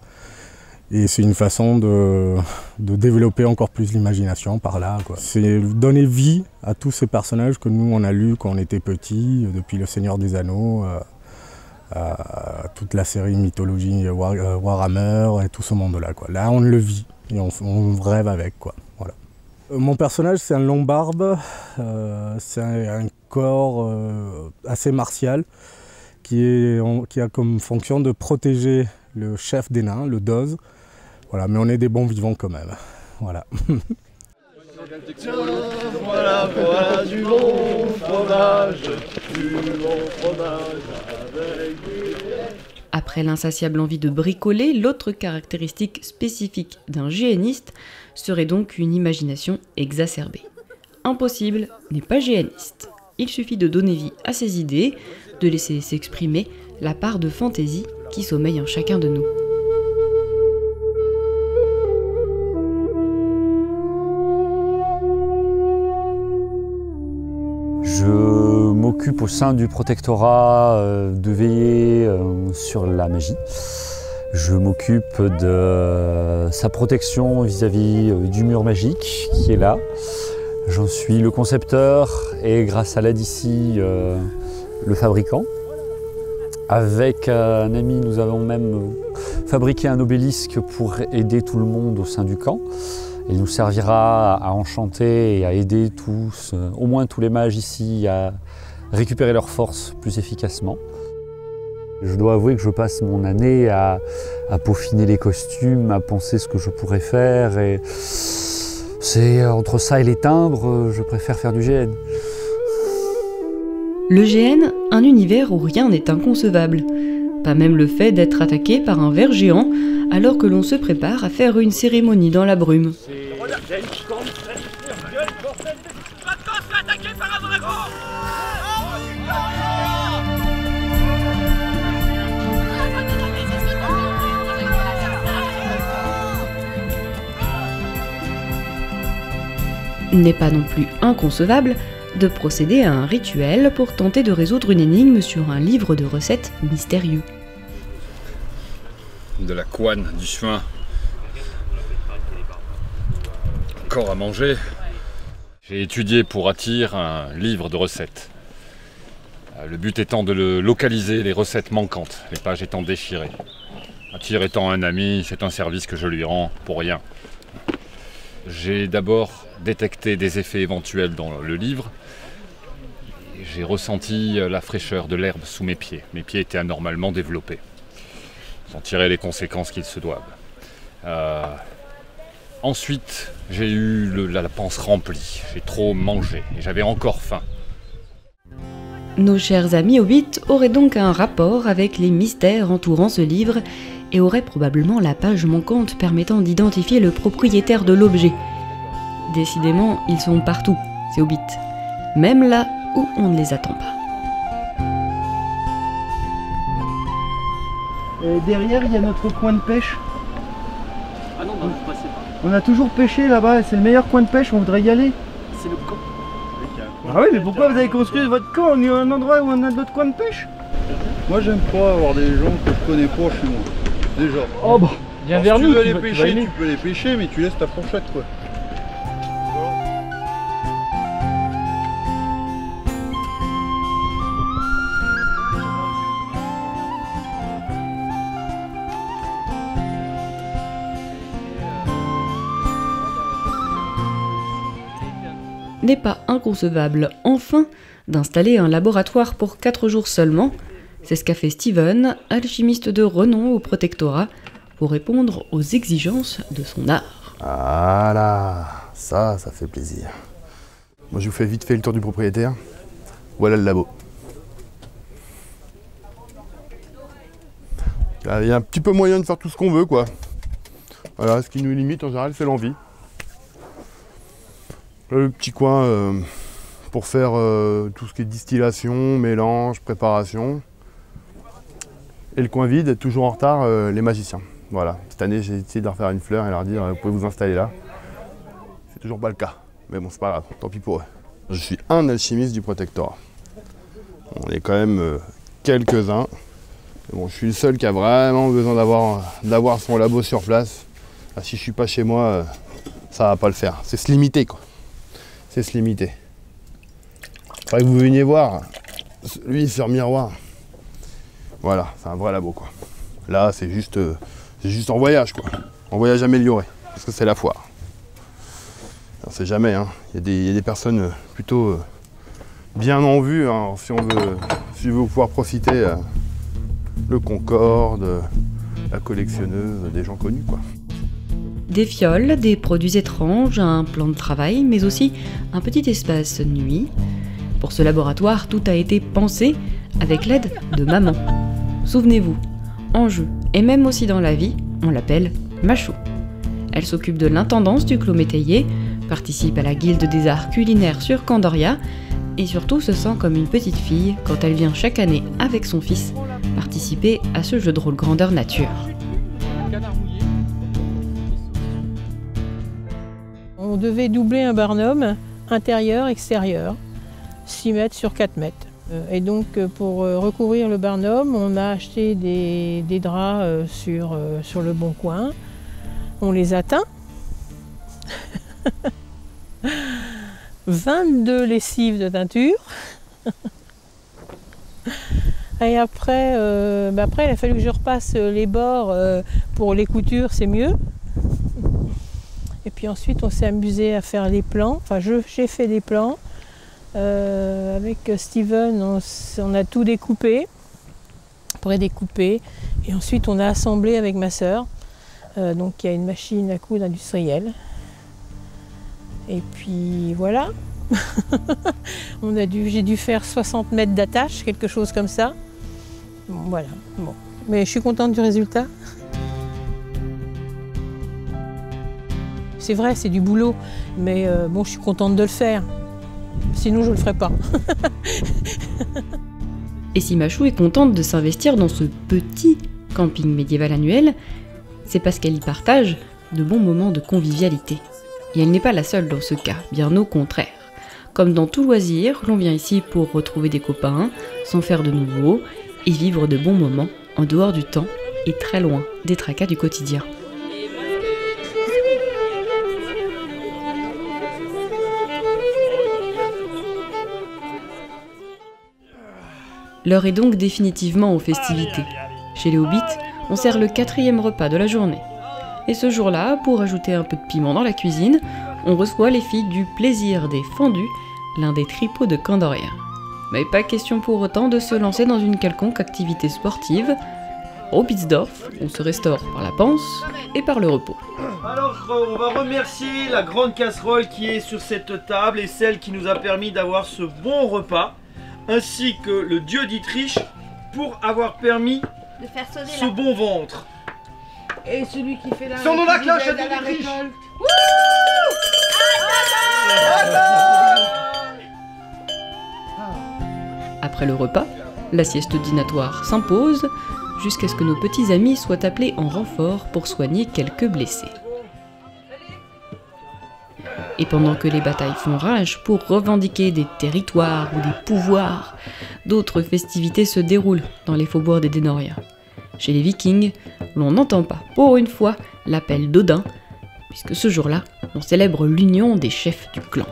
Et c'est une façon de développer encore plus l'imagination par là. C'est donner vie à tous ces personnages que nous on a lus quand on était petits, depuis le Seigneur des Anneaux, à toute la série mythologie Warhammer et tout ce monde-là. Là on le vit et on rêve avec. Voilà. Mon personnage c'est un long-barbe, c'est un corps assez martial qui a comme fonction de protéger le chef des nains, le Doz. Voilà, mais on est des bons vivants quand même. Voilà. Voilà du bon fromage, du bon fromage. Après l'insatiable envie de bricoler, l'autre caractéristique spécifique d'un GNiste serait donc une imagination exacerbée. Impossible n'est pas GNiste. Il suffit de donner vie à ses idées, de laisser s'exprimer la part de fantaisie qui sommeille en chacun de nous. Je m'occupe au sein du Protectorat de veiller sur la magie. Je m'occupe de sa protection vis-à-vis du mur magique qui est là. J'en suis le concepteur et grâce à l'aide ici, le fabricant. Avec un ami, nous avons même fabriqué un obélisque pour aider tout le monde au sein du camp. Il nous servira à enchanter et à aider tous, au moins tous les mages ici, à récupérer leurs forces plus efficacement. Je dois avouer que je passe mon année à peaufiner les costumes, à penser ce que je pourrais faire. Et c'est entre ça et les timbres, je préfère faire du GN. Le GN, un univers où rien n'est inconcevable. Pas même le fait d'être attaqué par un ver géant alors que l'on se prépare à faire une cérémonie dans la brume. N'est pas non plus inconcevable de procéder à un rituel pour tenter de résoudre une énigme sur un livre de recettes mystérieux. De la couane, du foin, encore à manger. J'ai étudié pour Attire un livre de recettes. Le but étant de localiser les recettes manquantes, les pages étant déchirées. Attire étant un ami, c'est un service que je lui rends pour rien. J'ai d'abord détecté des effets éventuels dans le livre. J'ai ressenti la fraîcheur de l'herbe sous mes pieds. Mes pieds étaient anormalement développés. J'en tirais les conséquences qu'ils se doivent. Ensuite, j'ai eu la panse remplie. J'ai trop mangé et j'avais encore faim. Nos chers amis Hobbits auraient donc un rapport avec les mystères entourant ce livre et auraient probablement la page manquante permettant d'identifier le propriétaire de l'objet. Décidément, ils sont partout, ces Hobbits, même là où on ne les attend pas. Et derrière, il y a notre point de pêche. Ah non, bah vous passez pas. On a toujours pêché là-bas, c'est le meilleur coin de pêche, on voudrait y aller. C'est le camp. Ah oui, mais pourquoi vous avez construit votre camp? On est à un endroit où on a d'autres coins de pêche. Moi j'aime pas avoir des gens que je connais pas chez moi. Déjà. Oh bah, viens vers nous. Tu peux les pêcher, mais tu laisses ta fourchette quoi. N'est pas inconcevable, enfin, d'installer un laboratoire pour 4 jours seulement. C'est ce qu'a fait Steven, alchimiste de renom au Protectorat, pour répondre aux exigences de son art. Ah là, ça fait plaisir. Moi, je vous fais vite fait le tour du propriétaire. Voilà le labo. Il y a un petit peu moyen de faire tout ce qu'on veut, quoi. Voilà, ce qui nous limite en général, c'est l'envie. Le petit coin pour faire tout ce qui est distillation, mélange, préparation. Et le coin vide, toujours en retard, les magiciens. Voilà, cette année j'ai essayé de leur faire une fleur et leur dire vous pouvez vous installer là. C'est toujours pas le cas, mais bon c'est pas grave, tant pis pour eux. Je suis un alchimiste du Protectorat. On est quand même quelques-uns. Bon, je suis le seul qui a vraiment besoin d'avoir son labo sur place. Ah, si je suis pas chez moi, ça va pas le faire. C'est se limiter quoi. C'est se limiter. Il faudrait que vous veniez voir, lui sur miroir. Voilà, c'est un vrai labo quoi. Là c'est juste en voyage quoi. En voyage amélioré. Parce que c'est la foire. On sait jamais, hein. Il y a des personnes plutôt bien en vue, hein, si on veut pouvoir profiter le Concorde, la collectionneuse, des gens connus quoi. Des fioles, des produits étranges, un plan de travail, mais aussi un petit espace nuit. Pour ce laboratoire, tout a été pensé avec l'aide de maman. Souvenez-vous, en jeu, et même aussi dans la vie, on l'appelle Machou. Elle s'occupe de l'intendance du Clos Métaillé, participe à la guilde des arts culinaires sur Candoria, et surtout se sent comme une petite fille quand elle vient chaque année avec son fils participer à ce jeu de rôle grandeur nature. On devait doubler un barnum intérieur-extérieur, 6 mètres sur 4 mètres. Et donc pour recouvrir le barnum, on a acheté des draps sur le bon coin. On les a teints. 22 lessives de teinture. Et après, il a fallu que je repasse les bords pour les coutures, c'est mieux. Et puis ensuite, on s'est amusé à faire les plans. Enfin, j'ai fait des plans. Avec Steven, on a tout découpé, prédécoupé. Et ensuite, on a assemblé avec ma sœur. Donc, il y a une machine à coudre industrielle. Et puis, voilà. J'ai dû faire 60 mètres d'attache, quelque chose comme ça. Bon, voilà. Bon. Mais je suis contente du résultat. C'est vrai, c'est du boulot, mais bon, je suis contente de le faire. Sinon, je ne le ferais pas. Et si Machou est contente de s'investir dans ce petit camping médiéval annuel, c'est parce qu'elle y partage de bons moments de convivialité. Et elle n'est pas la seule dans ce cas, bien au contraire. Comme dans tout loisir, l'on vient ici pour retrouver des copains, s'en faire de nouveau et vivre de bons moments en dehors du temps et très loin des tracas du quotidien. L'heure est donc définitivement aux festivités. Chez les Hobbits, on sert le 4e repas de la journée. Et ce jour-là, pour ajouter un peu de piment dans la cuisine, on reçoit les filles du Plaisir des Fendus, l'un des tripots de Candoria. Mais pas question pour autant de se lancer dans une quelconque activité sportive. Au Pitzdorf, on se restaure par la panse et par le repos. Alors, on va remercier la grande casserole qui est sur cette table et celle qui nous a permis d'avoir ce bon repas, ainsi que le dieu d'Itriche pour avoir permis de faire sonner ce bon ventre. Et celui qui fait la récolte. Sonnons la cloche à la récolte. Après le repas, la sieste dînatoire s'impose jusqu'à ce que nos petits amis soient appelés en renfort pour soigner quelques blessés. Et pendant que les batailles font rage pour revendiquer des territoires ou des pouvoirs, d'autres festivités se déroulent dans les faubourgs des Denoria. Chez les Vikings, l'on n'entend pas, pour une fois, l'appel d'Odin, puisque ce jour-là, on célèbre l'union des chefs du clan.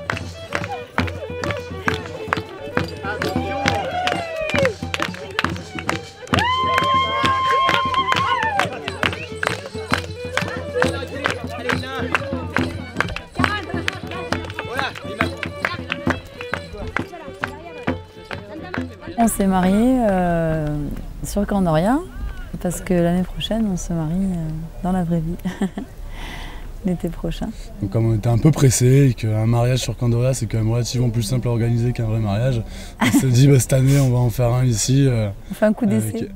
On s'est mariés sur Candoria, parce que l'année prochaine, on se marie dans la vraie vie, l'été prochain. Donc, comme on était un peu pressés et qu'un mariage sur Candoria, c'est quand même relativement plus simple à organiser qu'un vrai mariage, on s'est dit, bah, cette année, on va en faire un ici. On fait un coup d'essai.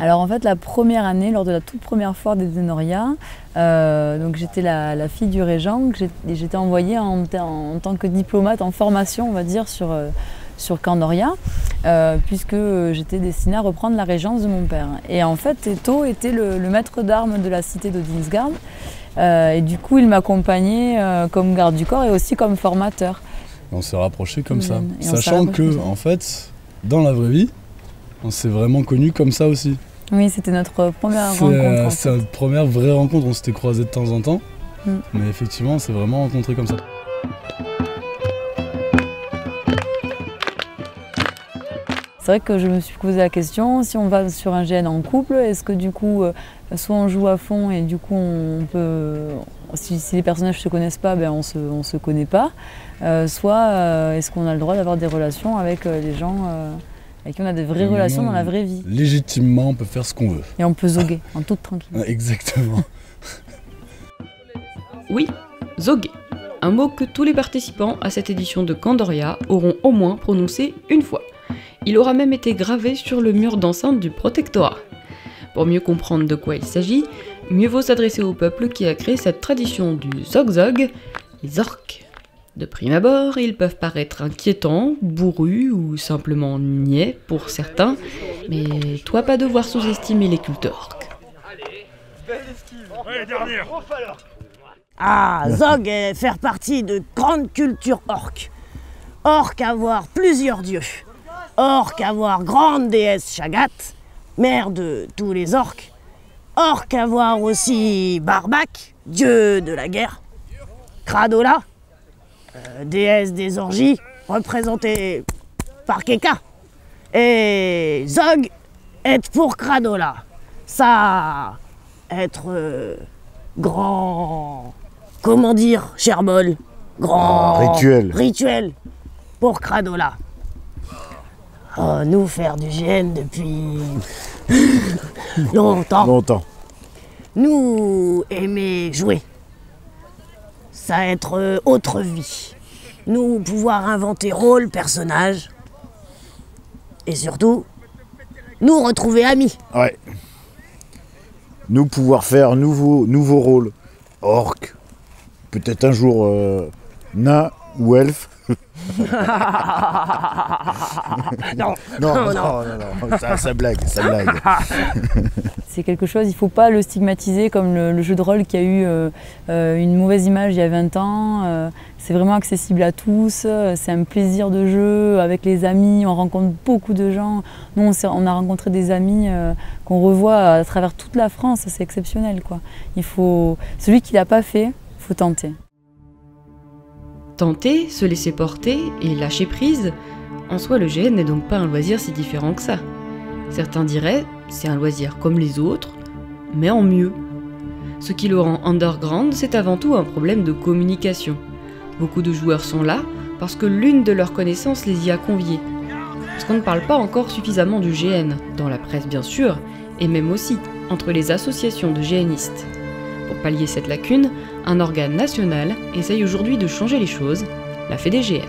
Alors en fait, la première année, lors de la toute première foire des Denoria, donc j'étais la fille du régent, j'étais envoyée en tant que diplomate en formation, on va dire, sur Candoria, puisque j'étais destinée à reprendre la régence de mon père. Et en fait, Eto était le maître d'armes de la cité d'Odinsgard, et du coup, il m'accompagnait comme garde du corps et aussi comme formateur. On s'est rapprochés comme ça, sachant que, en fait, dans la vraie vie, on s'est vraiment connus comme ça aussi. Oui, c'était notre première rencontre. C'est notre première vraie rencontre, on s'était croisés de temps en temps, mais effectivement, on s'est vraiment rencontrés comme ça. C'est vrai que je me suis posé la question, si on va sur un GN en couple, est-ce que du coup, soit on joue à fond et du coup on peut, si les personnages ne se connaissent pas, ben on se connaît pas, soit est-ce qu'on a le droit d'avoir des relations avec les gens avec qui on a des vraies relations dans la vraie vie. Légitimement, on peut faire ce qu'on veut. Et on peut zoguer, en toute tranquillité. Exactement. Oui, zoguer. Un mot que tous les participants à cette édition de Candoria auront au moins prononcé une fois. Il aura même été gravé sur le mur d'enceinte du Protectorat. Pour mieux comprendre de quoi il s'agit, mieux vaut s'adresser au peuple qui a créé cette tradition du zog-zog, les orques. De prime abord, ils peuvent paraître inquiétants, bourrus ou simplement niais pour certains, mais toi pas devoir sous-estimer les cultes orques. Allez, belle esquive. Ouais, dernière. Ah, zog est faire partie de grande culture orque. Orque avoir plusieurs dieux. Orque avoir grande déesse Chagat, mère de tous les orques. Orque avoir aussi Barbac, dieu de la guerre. Cradola, déesse des orgies, représentée par Keka. Et zog être pour Cradola. Ça, être grand... Comment dire, Cherbol? Grand... Rituel pour Cradola. Oh, nous faire du GN depuis longtemps. Nous aimer jouer, ça être autre vie. Nous pouvoir inventer rôle, personnage, et surtout nous retrouver amis. Ouais. Nous pouvoir faire nouveau rôle, orc, peut-être un jour nain ou elfe. Non, ça blague. C'est quelque chose, il ne faut pas le stigmatiser comme le jeu de rôle qui a eu une mauvaise image il y a 20 ans. C'est vraiment accessible à tous, c'est un plaisir de jeu avec les amis, on rencontre beaucoup de gens. Nous, on a rencontré des amis qu'on revoit à travers toute la France, c'est exceptionnel, quoi. Celui qui ne l'a pas fait, il faut tenter. Tenter, se laisser porter et lâcher prise, en soi le GN n'est donc pas un loisir si différent que ça. Certains diraient, c'est un loisir comme les autres, mais en mieux. Ce qui le rend underground, c'est avant tout un problème de communication. Beaucoup de joueurs sont là parce que l'une de leurs connaissances les y a conviés. Parce qu'on ne parle pas encore suffisamment du GN, dans la presse bien sûr, et même aussi entre les associations de GNistes. Pour pallier cette lacune, un organe national essaye aujourd'hui de changer les choses, la FEDGN.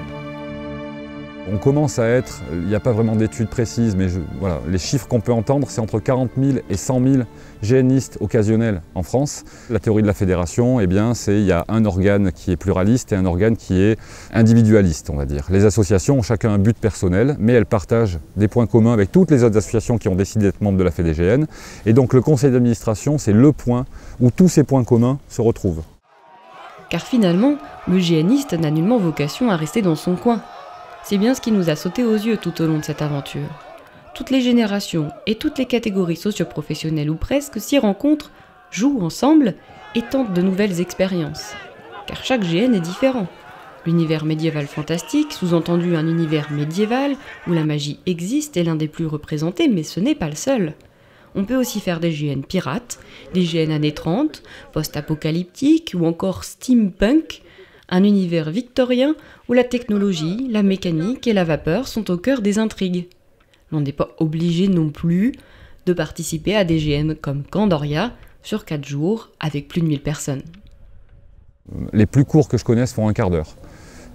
On commence à être, il n'y a pas vraiment d'études précises, mais voilà, les chiffres qu'on peut entendre, c'est entre 40 000 et 100 000 GNistes occasionnels en France. La théorie de la fédération, eh bien, c'est il y a un organe qui est pluraliste et un organe qui est individualiste, on va dire. Les associations ont chacun un but personnel, mais elles partagent des points communs avec toutes les autres associations qui ont décidé d'être membres de la FEDGN. Et donc le conseil d'administration, c'est le point où tous ces points communs se retrouvent. Car finalement, le GNiste n'a nullement vocation à rester dans son coin. C'est bien ce qui nous a sauté aux yeux tout au long de cette aventure. Toutes les générations et toutes les catégories socio-professionnelles ou presque s'y rencontrent, jouent ensemble et tentent de nouvelles expériences. Car chaque GN est différent. L'univers médiéval fantastique, sous-entendu un univers médiéval où la magie existe, est l'un des plus représentés, mais ce n'est pas le seul. On peut aussi faire des GN pirates, des GN années 30, post-apocalyptiques ou encore steampunk, un univers victorien où la technologie, la mécanique et la vapeur sont au cœur des intrigues. L'on n'est pas obligé non plus de participer à des GN comme Candoria sur 4 jours avec plus de 1000 personnes. Les plus courts que je connaisse font un quart d'heure.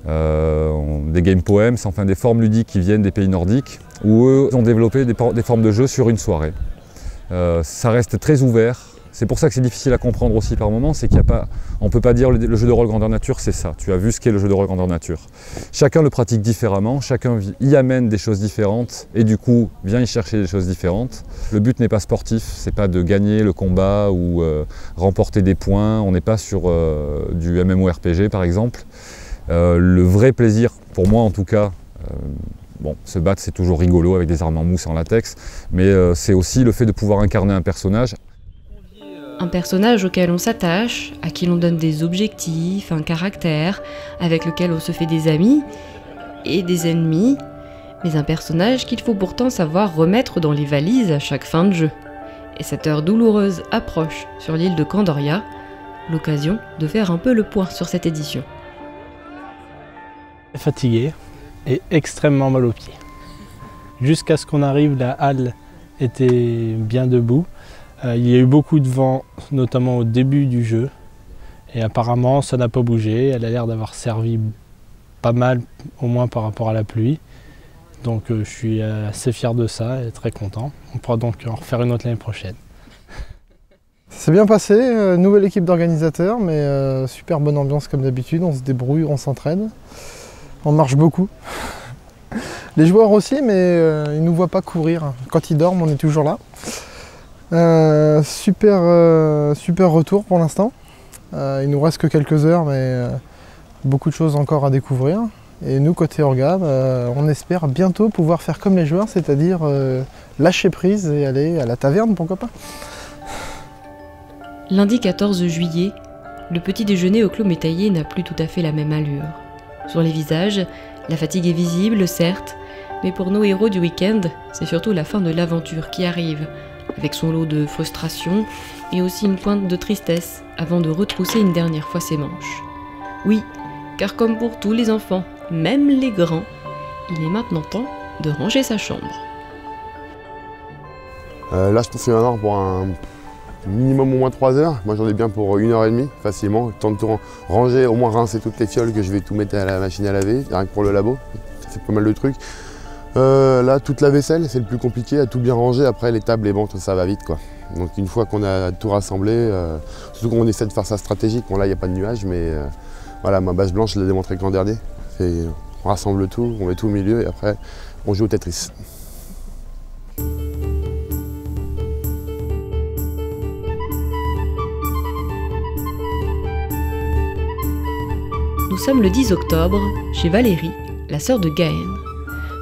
Des game poems, enfin des formes ludiques qui viennent des pays nordiques où eux ont développé des formes de jeu sur une soirée. Ça reste très ouvert, c'est pour ça que c'est difficile à comprendre aussi par moments, c'est qu'il n'y a pas, on ne peut pas dire le jeu de rôle grandeur nature c'est ça, tu as vu ce qu'est le jeu de rôle grandeur nature. Chacun le pratique différemment, chacun y amène des choses différentes et du coup vient y chercher des choses différentes. Le but n'est pas sportif, c'est pas de gagner le combat ou remporter des points, on n'est pas sur du MMORPG par exemple. Le vrai plaisir, pour moi en tout cas, bon, se battre c'est toujours rigolo avec des armes en mousse en latex, mais c'est aussi le fait de pouvoir incarner un personnage. Un personnage auquel on s'attache, à qui l'on donne des objectifs, un caractère, avec lequel on se fait des amis et des ennemis, mais un personnage qu'il faut pourtant savoir remettre dans les valises à chaque fin de jeu. Et cette heure douloureuse approche sur l'île de Candoria, l'occasion de faire un peu le point sur cette édition. Fatigué. Et extrêmement mal aux pieds. Jusqu'à ce qu'on arrive, la halle était bien debout. Il y a eu beaucoup de vent, notamment au début du jeu. Et apparemment, ça n'a pas bougé. Elle a l'air d'avoir servi pas mal, au moins par rapport à la pluie. Donc je suis assez fier de ça et très content. On pourra donc en refaire une autre l'année prochaine. C'est bien passé, nouvelle équipe d'organisateurs, mais super bonne ambiance comme d'habitude. On se débrouille, on s'entraide. On marche beaucoup. Les joueurs aussi, mais ils ne nous voient pas courir. Quand ils dorment, on est toujours là. Super retour pour l'instant. Il nous reste que quelques heures, mais beaucoup de choses encore à découvrir. Et nous, côté Orga, on espère bientôt pouvoir faire comme les joueurs, c'est-à-dire lâcher prise et aller à la taverne, pourquoi pas. Lundi 14 juillet, le petit déjeuner au Clos Métaillé n'a plus tout à fait la même allure. Sur les visages, la fatigue est visible, certes, mais pour nos héros du week-end, c'est surtout la fin de l'aventure qui arrive, avec son lot de frustration et aussi une pointe de tristesse avant de retrousser une dernière fois ses manches. Oui, car comme pour tous les enfants, même les grands, il est maintenant temps de ranger sa chambre. Là, je pense qu'il y en a pour un minimum au moins 3 heures, moi j'en ai bien pour 1 heure et demie facilement, tant de tout ranger, au moins rincer toutes les fioles que je vais tout mettre à la machine à laver, rien que pour le labo, c'est pas mal de trucs. Là toute la vaisselle c'est le plus compliqué, à tout bien ranger, après les tables, les bancs, ça va vite quoi. Donc une fois qu'on a tout rassemblé, surtout qu'on essaie de faire ça stratégique, bon là il n'y a pas de nuages mais voilà ma bâche blanche je l'ai démontré que l'an dernier, on rassemble tout, on met tout au milieu et après on joue au Tetris. Nous sommes le 10 octobre, chez Valérie, la sœur de Gaën.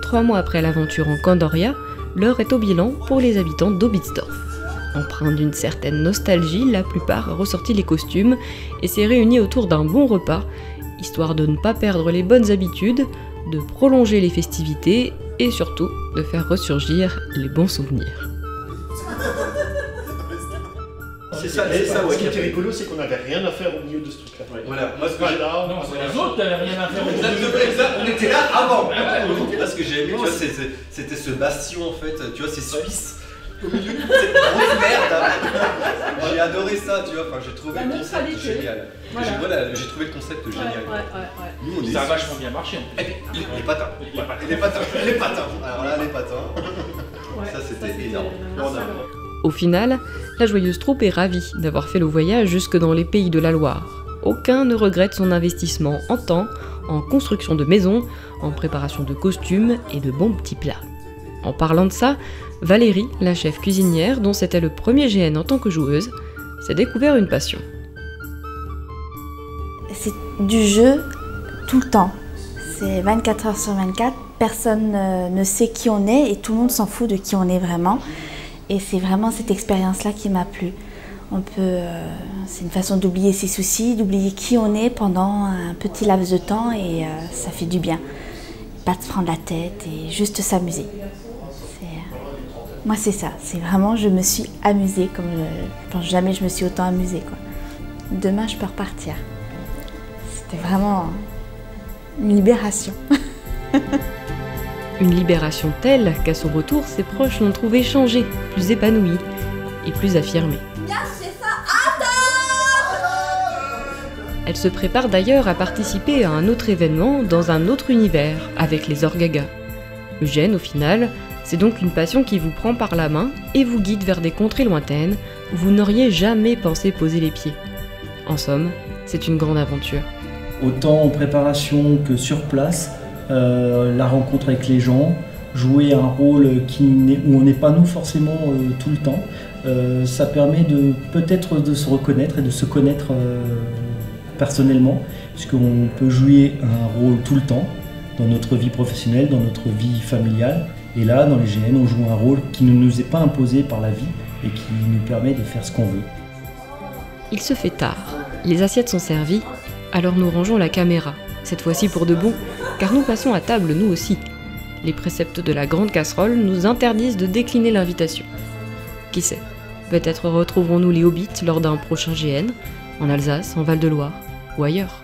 3 mois après l'aventure en Candoria, l'heure est au bilan pour les habitants d'Obitsdorf. Empreints d'une certaine nostalgie, la plupart a ressorti les costumes et s'est réunie autour d'un bon repas, histoire de ne pas perdre les bonnes habitudes, de prolonger les festivités et surtout de faire ressurgir les bons souvenirs. C'est ça, ce qui était rigolo, c'est qu'on n'avait rien à faire au milieu de ce truc-là. Ouais. Voilà, moi ce que j'ai là. Non, c'est les autres, t'avais rien à faire au milieu de ce truc-là. On était là avant. Ah ouais, ouais. Là, ce que j'ai aimé, tu vois, c'était ce bastion en fait, tu vois, c'est suisse. Au milieu, c'est une grosse merde. Hein. J'ai adoré ça, tu vois, enfin, j'ai trouvé le concept génial. Voilà, j'ai trouvé le concept génial. Ouais. Nous, ça a vachement bien marché en fait. Les patins. Alors là, les patins. Ça, c'était énorme. Au final, la joyeuse troupe est ravie d'avoir fait le voyage jusque dans les pays de la Loire. Aucun ne regrette son investissement en temps, en construction de maisons, en préparation de costumes et de bons petits plats. En parlant de ça, Valérie, la chef cuisinière dont c'était le premier GN en tant que joueuse, s'est découvert une passion. c'est du jeu tout le temps. C'est 24 heures sur 24. Personne ne sait qui on est et tout le monde s'en fout de qui on est vraiment. Et c'est vraiment cette expérience-là qui m'a plu. On peut, c'est une façon d'oublier ses soucis, d'oublier qui on est pendant un petit laps de temps et ça fait du bien. Pas de se prendre la tête et juste s'amuser. Moi c'est ça, c'est vraiment je me suis amusée comme je pense jamais je me suis autant amusée quoi. Demain je peux repartir. C'était vraiment une libération. Une libération telle qu'à son retour, ses proches l'ont trouvée changée, plus épanouie et plus affirmée. Elle se prépare d'ailleurs à participer à un autre événement dans un autre univers avec les Orkaga. Eugène, au final, c'est donc une passion qui vous prend par la main et vous guide vers des contrées lointaines où vous n'auriez jamais pensé poser les pieds. En somme, c'est une grande aventure. Autant en préparation que sur place, la rencontre avec les gens, jouer un rôle où on n'est pas nous forcément tout le temps, ça permet peut-être de se reconnaître et de se connaître personnellement, puisqu'on peut jouer un rôle tout le temps, dans notre vie professionnelle, dans notre vie familiale. Et là, dans les GN, on joue un rôle qui ne nous est pas imposé par la vie et qui nous permet de faire ce qu'on veut. Il se fait tard, les assiettes sont servies, alors nous rangeons la caméra, cette fois-ci pour de bon, car nous passons à table nous aussi. Les préceptes de la grande casserole nous interdisent de décliner l'invitation. Qui sait, peut-être retrouverons-nous les Hobbits lors d'un prochain GN, en Alsace, en Val-de-Loire ou ailleurs.